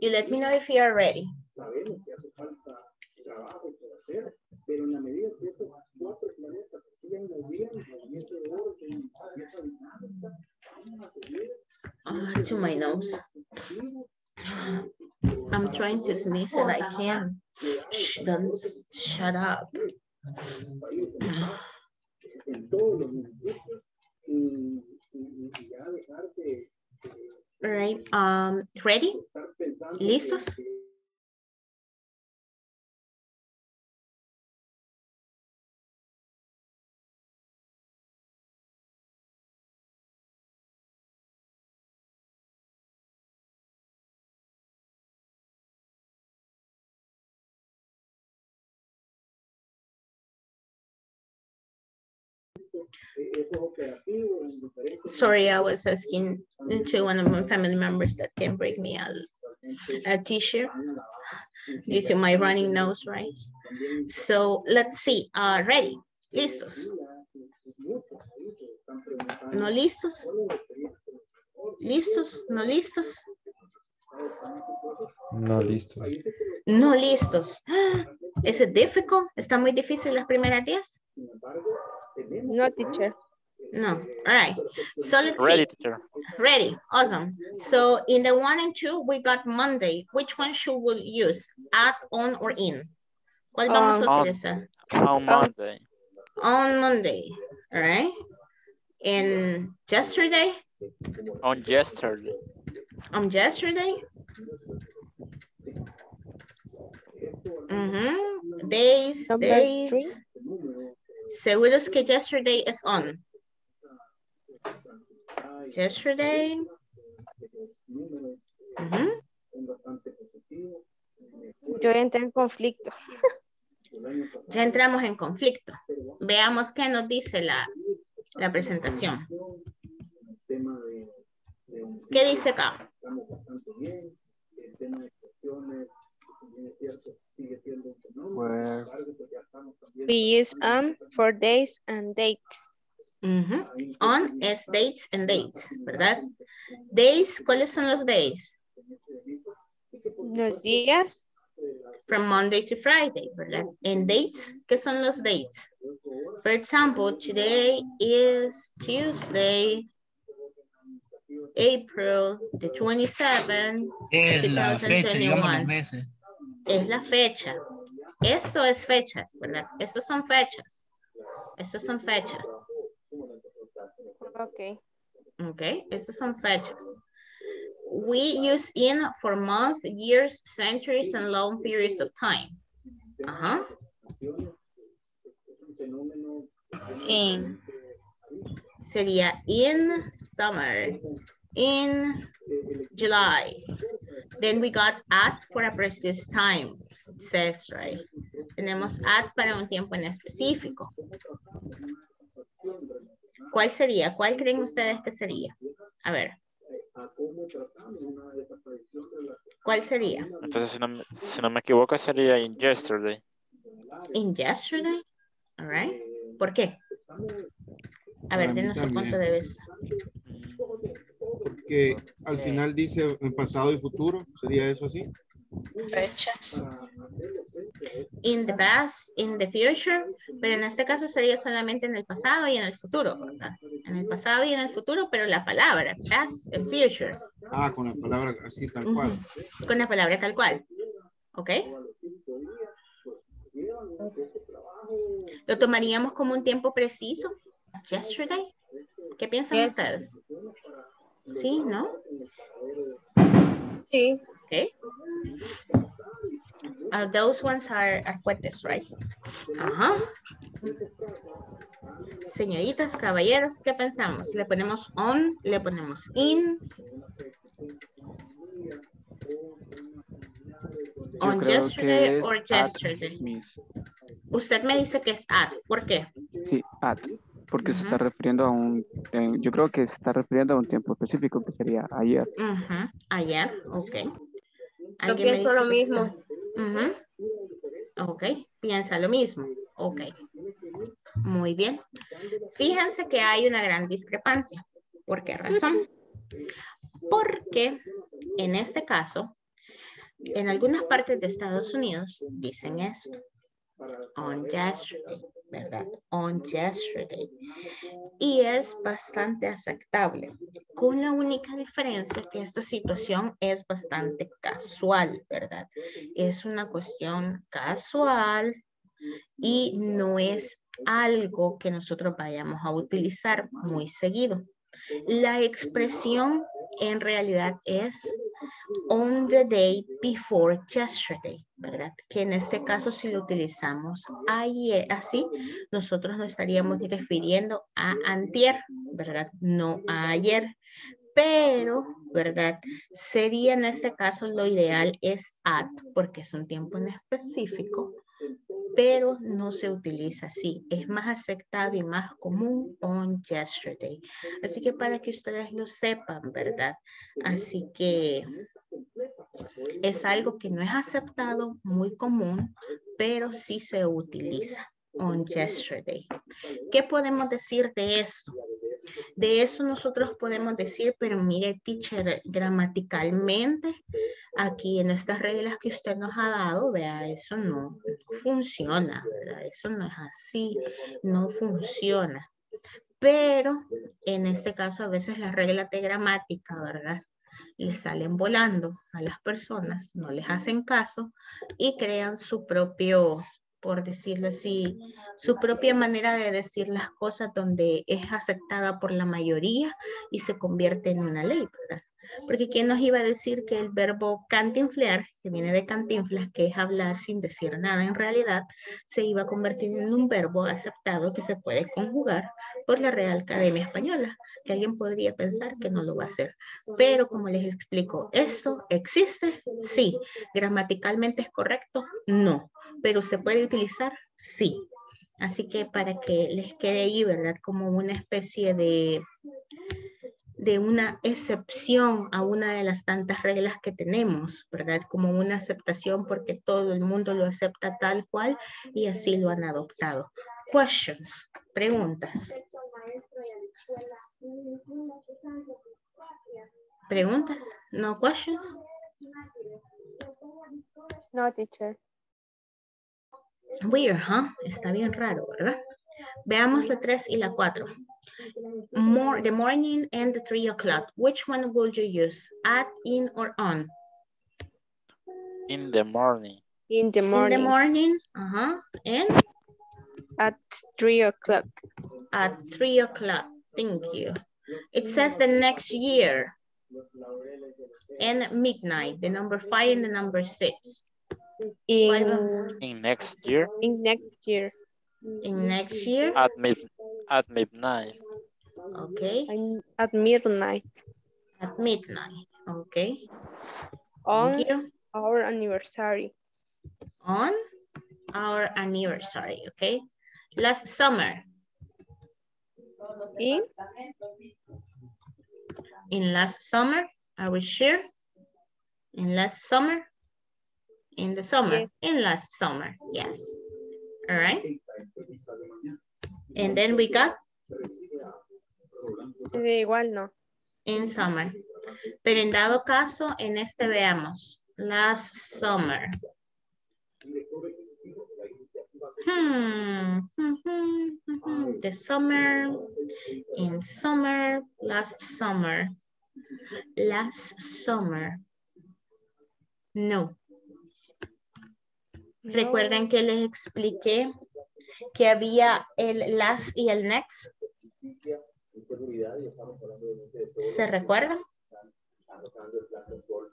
You let me know if you are ready. Uh, to my nose. I'm trying to sneeze and I can't. Shh, don't shut up. Right, um, ready? ¿Listos? Sorry, I was asking to one of my family members that can bring me a, a t-shirt due to my running nose, right? So let's see. Uh, ready? ¿Listos? ¿No listos? ¿Listos? ¿No listos? No listos. No listos. ¿Es difícil? ¿Está muy difícil las primeras diez? No, teacher. No. All right. So let's Ready, see. Teacher. Ready. Awesome. So in the one and two, we got Monday. Which one should we use? At, on, or in? ¿Cuál vamos um, a utilizar? On, on Monday. On Monday. All right. And yesterday? On yesterday. On yesterday? Mm-hmm. Days, Number days. Three? Seguros que yesterday is on. Yesterday. Mm-hmm. Yo entré en conflicto. Ya entramos en conflicto. Veamos qué nos dice la, la presentación. ¿Qué dice acá? Where? We use on for days and dates. Mm-hmm. On es dates and dates, ¿verdad? Days, ¿cuáles son los days? Los días. From Monday to Friday, ¿verdad? And dates, ¿qué son los dates? For example, today is Tuesday, April the twenty-seventh, es la fecha, digamos los meses. Es la fecha. Esto es fechas, ¿verdad? Estos son fechas. Estos son fechas. Ok. Ok, estos son fechas. We use in for months, years, centuries, and long periods of time. Ajá. In. Sería in summer. In July. Then we got at for a precise time. It says, right? Tenemos at para un tiempo en específico. ¿Cuál sería? ¿Cuál creen ustedes que sería? A ver. ¿Cuál sería? Entonces, si no, si no me equivoco, sería in yesterday. In yesterday? All right. ¿Por qué? A ver, denos su punto de vista. Porque al final dice en pasado y futuro, ¿sería eso así? Fechas. In the past, in the future, pero en este caso sería solamente en el pasado y en el futuro, ¿verdad? En el pasado y en el futuro, pero la palabra, past, and future. Ah, con la palabra así tal cual. Uh-huh. Con la palabra tal cual, ¿ok? ¿Lo tomaríamos como un tiempo preciso? Yesterday. ¿Qué piensan yes. ustedes? Sí, ¿no? Sí. Okay. Uh, those ones are acuetes, right? Ajá. Señoritas, caballeros, ¿qué pensamos? ¿Le ponemos on? ¿Le ponemos in? Yo on yesterday or yesterday? Miss. Usted me dice que es at. ¿Por qué? Sí, at. Porque uh-huh. se está refiriendo a un, yo creo que se está refiriendo a un tiempo específico que sería ayer. Uh-huh. Ayer, ok. Yo pienso lo mismo. Uh-huh. Ok, piensa lo mismo. Ok, muy bien. Fíjense que hay una gran discrepancia. ¿Por qué razón? Porque en este caso En algunas partes de Estados Unidos dicen esto. On yesterday, ¿verdad? On yesterday. Y es bastante aceptable, con la única diferencia que esta situación es bastante casual, ¿verdad? Es una cuestión casual y no es algo que nosotros vayamos a utilizar muy seguido. La expresión en realidad es on the day before yesterday, ¿verdad? Que en este caso si lo utilizamos ayer, así, nosotros nos estaríamos refiriendo a antier, ¿verdad? No a ayer, pero, ¿verdad? Sería en este caso lo ideal es at, porque es un tiempo en específico, pero no se utiliza así. Es más aceptado y más común on yesterday. Así que para que ustedes lo sepan, ¿verdad? Así que es algo que no es aceptado, muy común, pero sí se utiliza on yesterday. ¿Qué podemos decir de esto? De eso nosotros podemos decir, pero mire, teacher, gramaticalmente, aquí en estas reglas que usted nos ha dado, vea, eso no funciona, ¿verdad? Eso no es así, no funciona. Pero en este caso a veces las reglas de gramática, ¿verdad? Les salen volando a las personas, no les hacen caso y crean su propio... por decirlo así, su propia manera de decir las cosas donde es aceptada por la mayoría y se convierte en una ley, ¿verdad? Porque ¿quién nos iba a decir que el verbo cantinflear, que viene de cantinflas, que es hablar sin decir nada, en realidad se iba a convertir en un verbo aceptado que se puede conjugar por la Real Academia Española? Que alguien podría pensar que no lo va a hacer. Pero como les explico, ¿esto existe? Sí. ¿Gramaticalmente es correcto? No. ¿Pero se puede utilizar? Sí. Así que para que les quede ahí, ¿verdad? Como una especie de... de una excepción a una de las tantas reglas que tenemos, ¿verdad? Como una aceptación porque todo el mundo lo acepta tal cual y así lo han adoptado. Questions, preguntas. ¿Preguntas? ¿No questions? No, teacher. Weird, huh? Está bien raro, ¿verdad? Veamos la tres y la cuatro. More, the morning and the three o'clock. Which one would you use? At, in, or on? In the morning. In the morning. In the morning. Uh-huh. And? At three o'clock. At three o'clock. Thank you. It says the next year. And midnight. The number five and the number six. In, in next year. In next year. In next year? At, mid at midnight. Okay. At midnight. At midnight. Okay. On our anniversary. On our anniversary. Okay. Last summer. In? In last summer? Are we sure? In last summer? In the summer. Yes. In last summer. Yes. All right. And then we got igual no in summer, pero en dado caso en este veamos last summer. Hmm. The summer, in summer, last summer, last summer. No. No. Recuerden que les expliqué que había el last y el next. ¿Se recuerdan?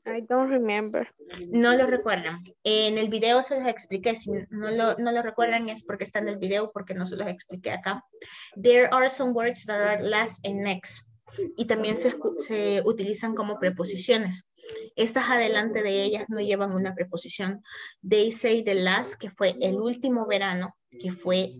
I don't remember. No lo recuerdan. En el video se los expliqué. Si no lo, no lo recuerdan es porque está en el video, porque no se los expliqué acá. There are some words that are last and next. Y también se, se utilizan como preposiciones. Estas adelante de ellas no llevan una preposición. They say the last, que fue el último verano, que fue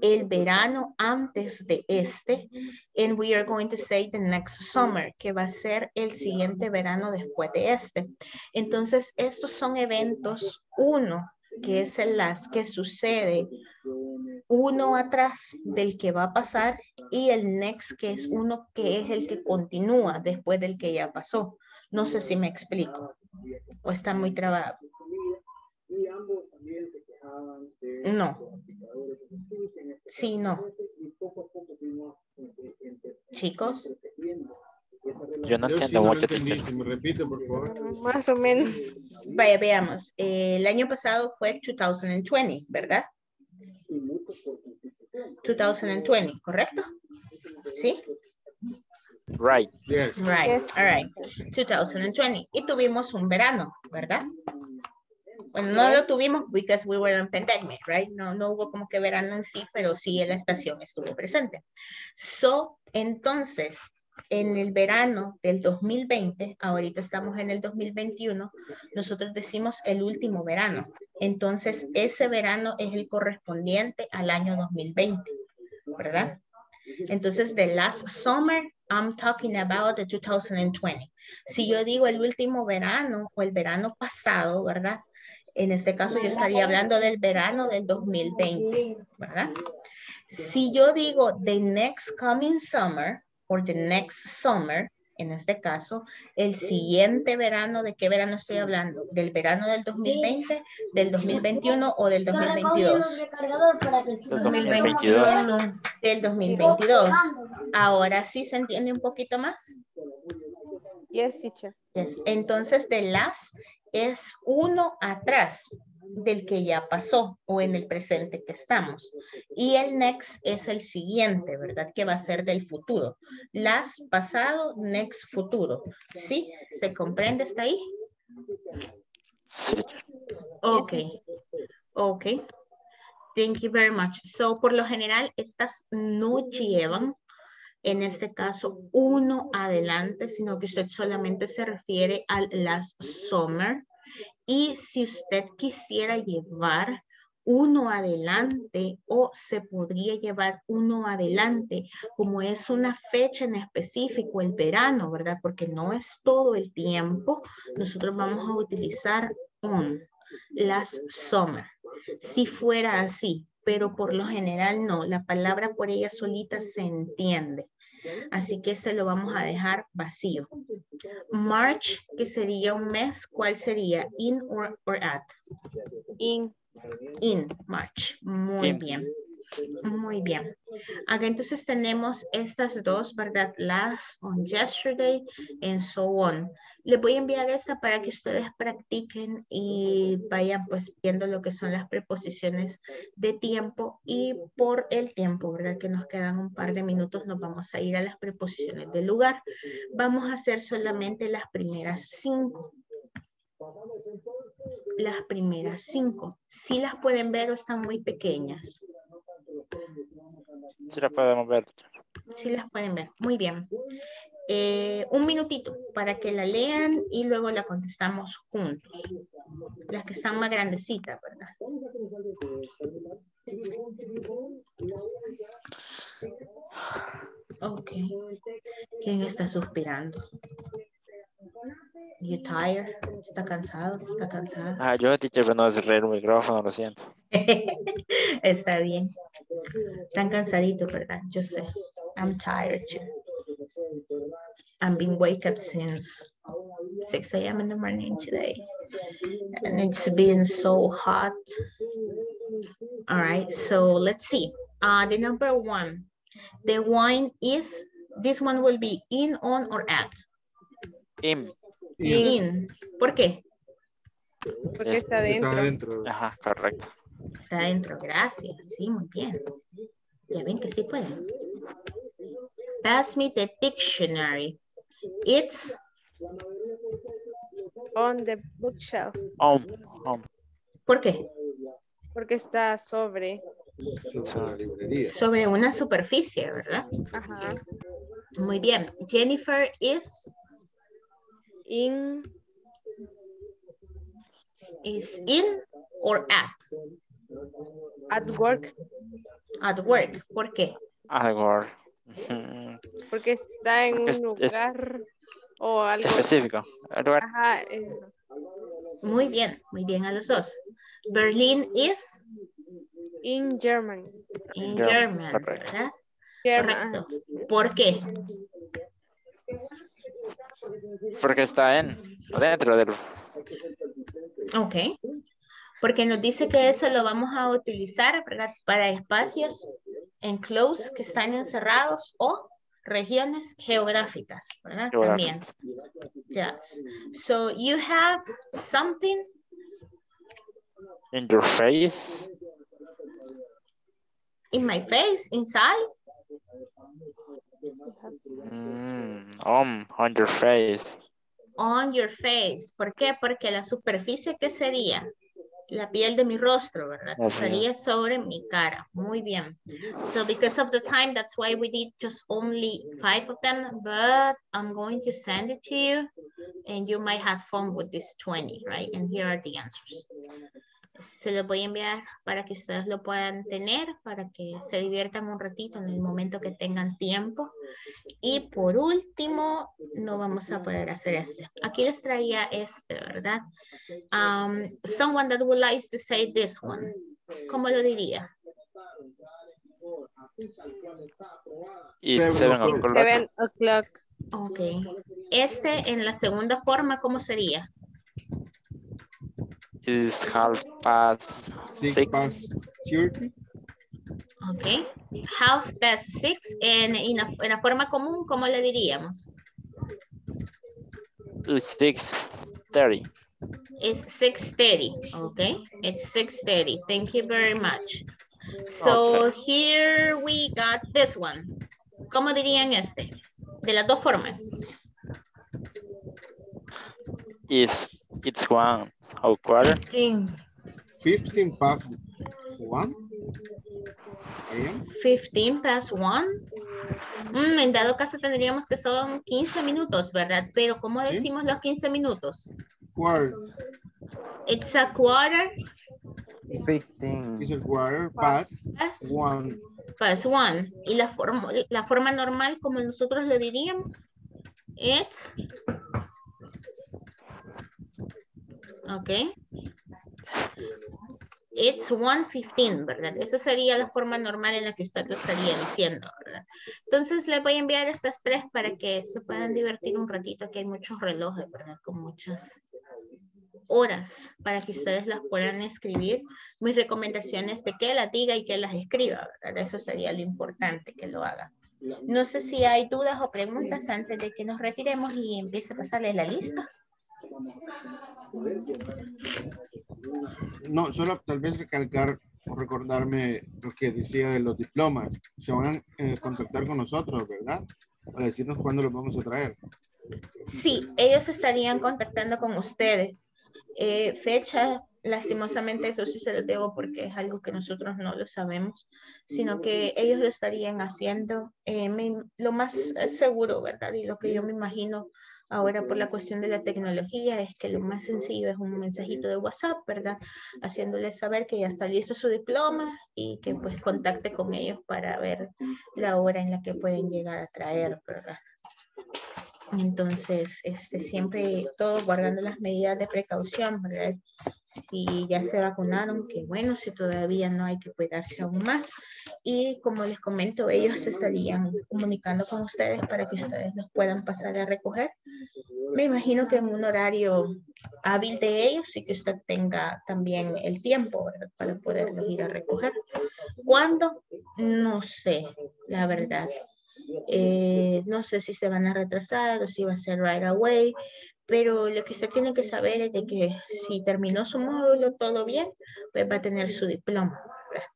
el verano antes de este. And we are going to say the next summer, que va a ser el siguiente verano después de este. Entonces, estos son eventos, uno, que es el last, que sucede uno atrás del que va a pasar, y el next, que es uno que es el que continúa después del que ya pasó. No sé si me explico. O está muy trabado. No. Sí, no. Chicos. Yo no entiendo. Yo sí no entendí, si me repite, por favor. Más o menos. Vaya, veamos. Eh, el año pasado fue dos mil veinte, ¿verdad? dos mil veinte, ¿correcto? ¿Sí? Right. Yes. Right. Yes. All right. dos mil veinte. Y tuvimos un verano, ¿verdad? Bueno, no yes. lo tuvimos because we were in pandemic, right? No, no hubo como que verano en sí, pero sí en la estación estuvo presente. So, entonces, en el verano del dos mil veinte, ahorita estamos en el dos mil veintiuno, nosotros decimos el último verano. Entonces, ese verano es el correspondiente al año dos mil veinte, ¿verdad? Entonces, the last summer, I'm talking about the two thousand twenty. Si yo digo el último verano o el verano pasado, ¿verdad? En este caso, yo estaría hablando del verano del dos mil veinte, ¿verdad? Si yo digo the next coming summer, or the next summer, en este caso, el siguiente verano, ¿de qué verano estoy hablando? ¿Del verano del dos mil veinte, del dos mil veintiuno o del dos mil veintidós? dos mil veintidós. Del dos mil veintidós. ¿Ahora sí se entiende un poquito más? Yes, teacher. Yes. Entonces, the last es uno atrás del que ya pasó o en el presente que estamos. Y el next es el siguiente, ¿verdad? Que va a ser del futuro. Last, pasado, next, futuro. ¿Sí? ¿Se comprende hasta ahí? Ok. Ok. Thank you very much. So, por lo general, estas no llevan, en este caso, uno adelante, sino que usted solamente se refiere al last summer. Y si usted quisiera llevar uno adelante o se podría llevar uno adelante, como es una fecha en específico, el verano, ¿verdad? Porque no es todo el tiempo, nosotros vamos a utilizar on, last summer, si fuera así, pero por lo general no, la palabra por ella solita se entiende. Así que este lo vamos a dejar vacío. March, que sería un mes, ¿cuál sería? In or, or at? In. In March. Muy in. Bien. Muy bien. Acá entonces tenemos estas dos, ¿verdad? Last, on yesterday, and so on. Les voy a enviar esta para que ustedes practiquen y vayan pues viendo lo que son las preposiciones de tiempo y por el tiempo, ¿verdad? Que nos quedan un par de minutos, nos vamos a ir a las preposiciones del lugar. Vamos a hacer solamente las primeras cinco. Las primeras cinco. Si las pueden ver o están muy pequeñas. Si las podemos ver. Si las pueden ver. Muy bien. Eh, un minutito para que la lean y luego la contestamos juntos. Las que están más grandecitas, ¿verdad? Ok. ¿Quién está suspirando? You tired? ¿Está cansado? ¿Está cansado? Ah, yo, teacher, pero no cerré el micrófono, lo siento. Está bien. Tan cansadito, ¿verdad? Yo sé. I'm tired. I've been waking up since six A M in the morning today. And it's been so hot. All right, so let's see. Uh, the number one, the wine is, this one will be in, on, or at? In. In. In. ¿Por qué? Porque es, está dentro. Está dentro. Ajá, correcto. Está dentro, gracias. Sí, muy bien. Ya ven que sí pueden. Pass me the dictionary. It's on the bookshelf. On. On. ¿Por qué? Porque está sobre. Sobre, sobre una superficie, ¿verdad? Ajá. Muy bien. Jennifer is in. Is in or at? At work. At work. ¿Por qué? At work. Porque está en es, un lugar es, o algo específico. Ajá. Muy bien, muy bien a los dos. Berlin is in Germany. In Germany, ¿verdad? Correcto. ¿Por qué? Porque está en, dentro del... Ok. Porque nos dice que eso lo vamos a utilizar, ¿verdad? Para espacios enclosed que están encerrados o regiones geográficas, ¿verdad? También. Yes. So you have something in your face. In my face, inside. Mm, um, on your face. On your face. ¿Por qué? Porque la superficie que sería la piel de mi rostro, ¿verdad? Okay. Sería sobre mi cara. Muy bien. So because of the time, that's why we did just only five of them, but I'm going to send it to you and you might have fun with this twenty, right? And here are the answers. Se los voy a enviar para que ustedes lo puedan tener, para que se diviertan un ratito en el momento que tengan tiempo. Y por último, no vamos a poder hacer este. Aquí les traía este, ¿verdad? Um, someone that would like to say this one. ¿Cómo lo diría? It's seven o'clock. Seven o'clock. Ok. Este, en la segunda forma, ¿cómo sería? Is half past six. Six past thirty. Okay, half past six. En, en, la, en la forma común, ¿cómo le diríamos? It's six thirty. It's six thirty, okay. It's six thirty. Thank you very much. So okay. Here we got this one. ¿Cómo dirían este? De las dos formas. Is it's one. How quarter? fifteen. fifteen past one. fifteen past one. Mm, en dado caso tendríamos que son quince minutos, ¿verdad? Pero ¿cómo decimos ¿Sí? los quince minutos? Quarter. It's a quarter. fifteen. It's a quarter past, past one. Past one. Y la forma, la forma normal, como nosotros le diríamos, it's... Okay. It's one fifteen, ¿verdad? Esa sería la forma normal en la que usted lo estaría diciendo, ¿verdad? Entonces, les voy a enviar estas tres para que se puedan divertir un ratito. Que hay muchos relojes, ¿verdad? Con muchas horas para que ustedes las puedan escribir. Mis recomendaciones de que las diga y que las escriba, ¿verdad? Eso sería lo importante, que lo haga. No sé si hay dudas o preguntas antes de que nos retiremos y empiece a pasarles la lista. No, solo tal vez recalcar o recordarme lo que decía de los diplomas. Se van a eh, contactar con nosotros, ¿verdad? Para decirnos cuándo los vamos a traer. Sí, ellos estarían contactando con ustedes. Eh, fecha, lastimosamente eso sí se lo debo porque es algo que nosotros no lo sabemos, sino que ellos lo estarían haciendo eh, me, lo más seguro, ¿verdad? Y lo que yo me imagino ahora por la cuestión de la tecnología es que lo más sencillo es un mensajito de WhatsApp, ¿verdad? Haciéndoles saber que ya está listo su diploma y que pues contacte con ellos para ver la hora en la que pueden llegar a traer, ¿verdad? Entonces, este, siempre todo guardando las medidas de precaución, ¿verdad? Si ya se vacunaron, que bueno, si todavía no, hay que cuidarse aún más. Y como les comento, ellos se estarían comunicando con ustedes para que ustedes los puedan pasar a recoger. Me imagino que en un horario hábil de ellos y que usted tenga también el tiempo, ¿verdad? Para poderlos ir a recoger. ¿Cuándo? No sé, la verdad. Eh, no sé si se van a retrasar o si va a ser right away, pero lo que usted tiene que saber es de que si terminó su módulo todo bien, pues va a tener su diploma, ¿verdad?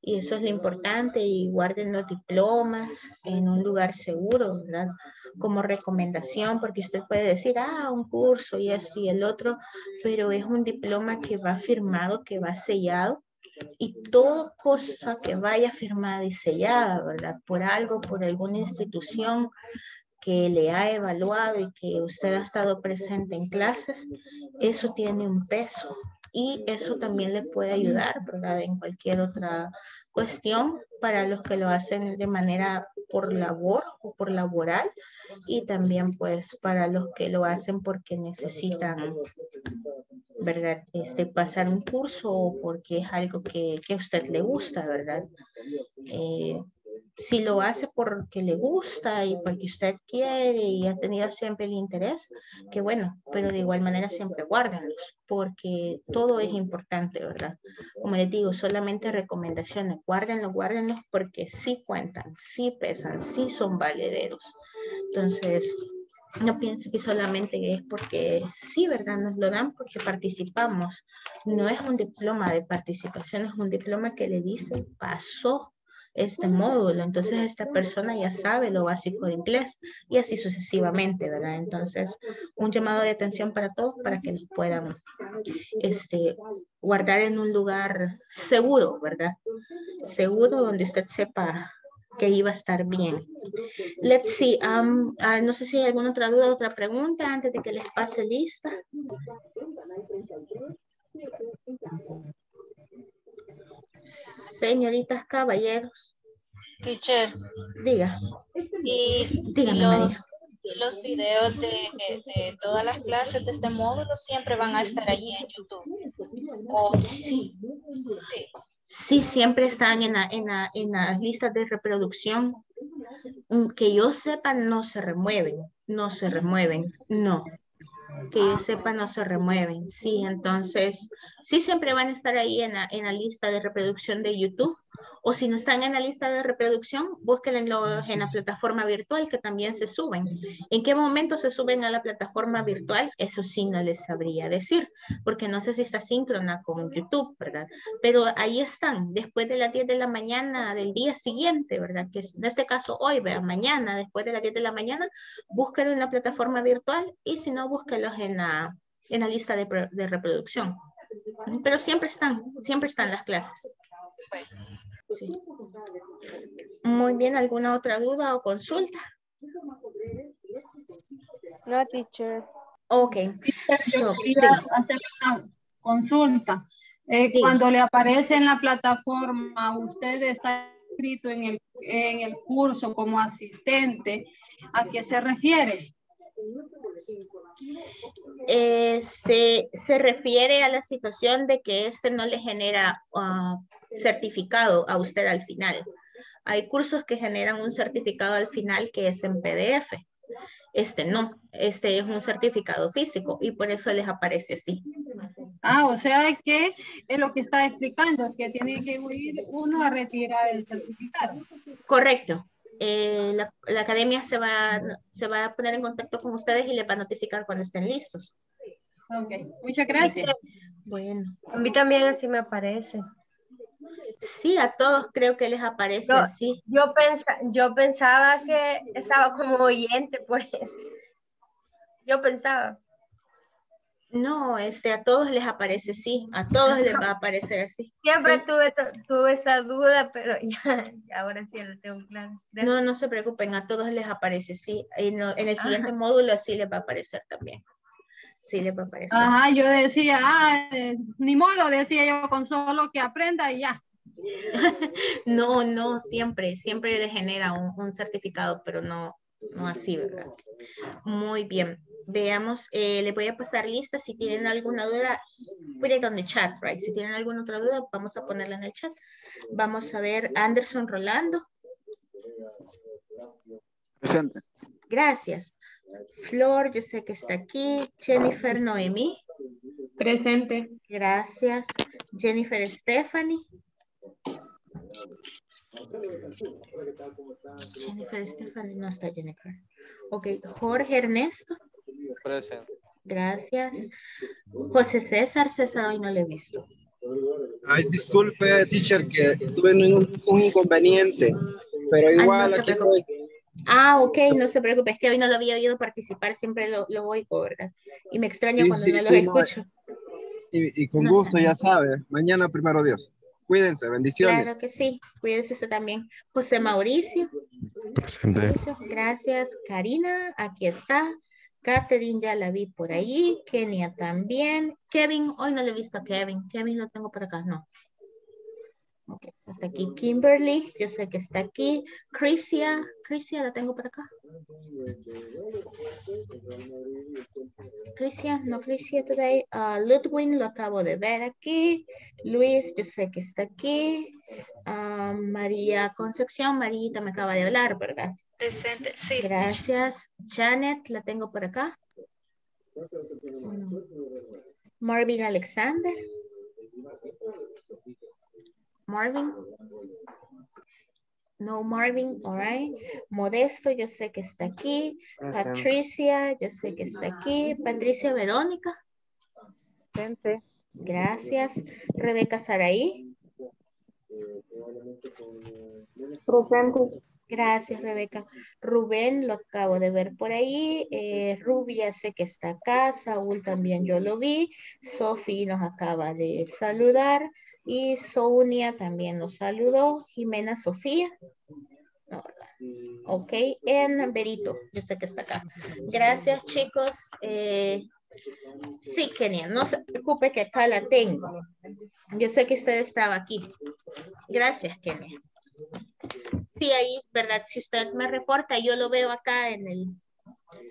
Y eso es lo importante, y guarden los diplomas en un lugar seguro, ¿verdad? Como recomendación, porque usted puede decir, ah, un curso y esto y el otro, pero es un diploma que va firmado, que va sellado. Y toda cosa que vaya firmada y sellada, ¿verdad? Por algo, por alguna institución que le ha evaluado y que usted ha estado presente en clases, eso tiene un peso. Y eso también le puede ayudar, ¿verdad? En cualquier otra cuestión para los que lo hacen de manera por labor o por laboral, y también pues para los que lo hacen porque necesitan, ¿verdad? Este, pasar un curso o porque es algo que, que a usted le gusta, ¿verdad? Eh, si lo hace porque le gusta y porque usted quiere y ha tenido siempre el interés, que bueno, pero de igual manera siempre guárdenlos, porque todo es importante, ¿verdad? Como les digo, solamente recomendaciones, guárdenlos, guárdenlos, porque sí cuentan, sí pesan, sí son valederos. Entonces, no piense que solamente es porque sí, ¿verdad? Nos lo dan porque participamos. No es un diploma de participación, es un diploma que le dice, pasó este módulo. Entonces, esta persona ya sabe lo básico de inglés y así sucesivamente, ¿verdad? Entonces, un llamado de atención para todos para que los puedan este, guardar en un lugar seguro, ¿verdad? Seguro donde usted sepa que iba a estar bien. Let's see. Um, uh, no sé si hay alguna otra duda, otra pregunta antes de que les pase lista. Señoritas, caballeros. Teacher. Diga. Y dígame, los, María. Los videos de, de todas las clases de este módulo siempre van a estar allí en YouTube. O, sí. Sí. Sí, siempre están en, la, en, la, en las listas de reproducción. Que yo sepa, no se remueven, no se remueven, no. Que yo sepa, no se remueven. Sí, entonces, sí siempre van a estar ahí en la, en la lista de reproducción de YouTube. O si no están en la lista de reproducción, búsquenlos en la plataforma virtual que también se suben. ¿En qué momento se suben a la plataforma virtual? Eso sí no les sabría decir, porque no sé si está síncrona con YouTube, ¿verdad? Pero ahí están, después de las diez de la mañana del día siguiente, ¿verdad? Que en este caso hoy, ¿verdad? Mañana, después de las diez de la mañana, búsquenlos en la plataforma virtual y si no, búsquenlos en la, en la lista de, de reproducción. Pero siempre están, siempre están las clases. Sí. Muy bien, ¿alguna otra duda o consulta? No, teacher. Ok. So, hacer una consulta. Eh, sí. Cuando le aparece en la plataforma, usted está inscrito en el, en el curso como asistente, ¿a qué se refiere? Este, se refiere a la situación de que este no le genera uh, certificado a usted al final. Hay cursos que generan un certificado al final que es en P D F. Este no, este es un certificado físico y por eso les aparece así. Ah, o sea que es lo que está explicando, que tiene que ir uno a retirar el certificado. Correcto. Eh, la, la academia se va, se va a poner en contacto con ustedes y les va a notificar cuando estén listos. Ok, muchas gracias. Bueno. A mí también así me aparece. Sí, a todos creo que les aparece no, así. Yo, pens, yo pensaba que estaba como oyente, pues. Yo pensaba. No, este, a todos les aparece sí, a todos les va a aparecer así. Siempre sí. tuve, tuve esa duda, pero ya, ahora sí lo tengo claro. No, no se preocupen, a todos les aparece sí. En, en el siguiente Ajá. módulo sí les va a aparecer también. Sí les va a aparecer. Ajá, yo decía, ah, eh, ni modo, decía yo, con solo que aprenda y ya. No, no, siempre, siempre le genera un, un certificado, pero no, no así, ¿verdad? Muy bien. Veamos, eh, les voy a pasar lista. Si tienen alguna duda, put it on the chat, right? Si tienen alguna otra duda, vamos a ponerla en el chat. Vamos a ver, Anderson Rolando. Presente. Gracias. Flor, yo sé que está aquí. Jennifer, Noemi. Presente. Gracias. Jennifer, Stephanie. Jennifer, Stephanie, no está Jennifer. Ok, Jorge Ernesto. Presente. Gracias. José César, César hoy no le he visto. Ay, disculpe, teacher, que tuve un, un inconveniente, pero igual ah, no aquí estoy. Ah, ok, no se preocupe, es que hoy no lo había oído participar, siempre lo, lo oigo, ¿verdad? Y me extraña sí, cuando sí, no sí, los no, escucho. Y, y con no gusto, sabe. Ya sabes, mañana primero Dios. Cuídense, bendiciones. Claro que sí, cuídense usted también. José Mauricio. Presente. Gracias, Karina, aquí está. Katherine ya la vi por allí, Kenia también, Kevin, hoy no le he visto a Kevin, Kevin lo tengo por acá, no. Ok, hasta aquí Kimberly, yo sé que está aquí, Chrisia, Chrisia la tengo por acá. Chrisia, no Chrisia today, uh, Ludwin lo acabo de ver aquí, Luis yo sé que está aquí, Um, María Concepción, Marita me acaba de hablar, ¿verdad? Presente, sí. Gracias. Janet, la tengo por acá. Marvin Alexander. Marvin. No Marvin, all right. Modesto, yo sé que está aquí. Patricia, yo sé que está aquí. Patricia Verónica. Presente. Gracias. Rebeca Saray. Presente. Gracias, Rebeca. Rubén, lo acabo de ver por ahí. Eh, Rubia, sé que está acá. Saúl también yo lo vi. Sophie nos acaba de saludar. Y Sonia también nos saludó. Jimena Sofía. No, ok. En Berito, yo sé que está acá. Gracias, chicos. Eh, sí, Kenia, no se preocupe que acá la tengo. Yo sé que usted estaba aquí. Gracias, Kenia. Sí, ahí, ¿verdad? Si usted me reporta, yo lo veo acá en el,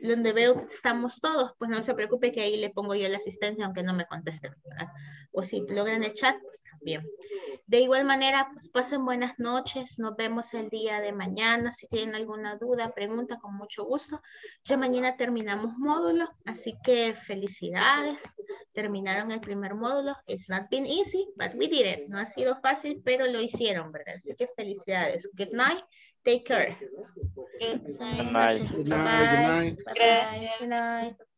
donde veo que estamos todos, pues no se preocupe que ahí le pongo yo la asistencia, aunque no me contesten, ¿verdad? O si logran el chat, pues también. De igual manera, pues pasen buenas noches, nos vemos el día de mañana, si tienen alguna duda, pregunta, con mucho gusto. Ya mañana terminamos módulo, así que felicidades, terminaron el primer módulo. It's not been easy, but we did it. No ha sido fácil, pero lo hicieron, ¿verdad? Así que felicidades. Good night. Take care. Good night. Good night. Good night. Good night. Good night.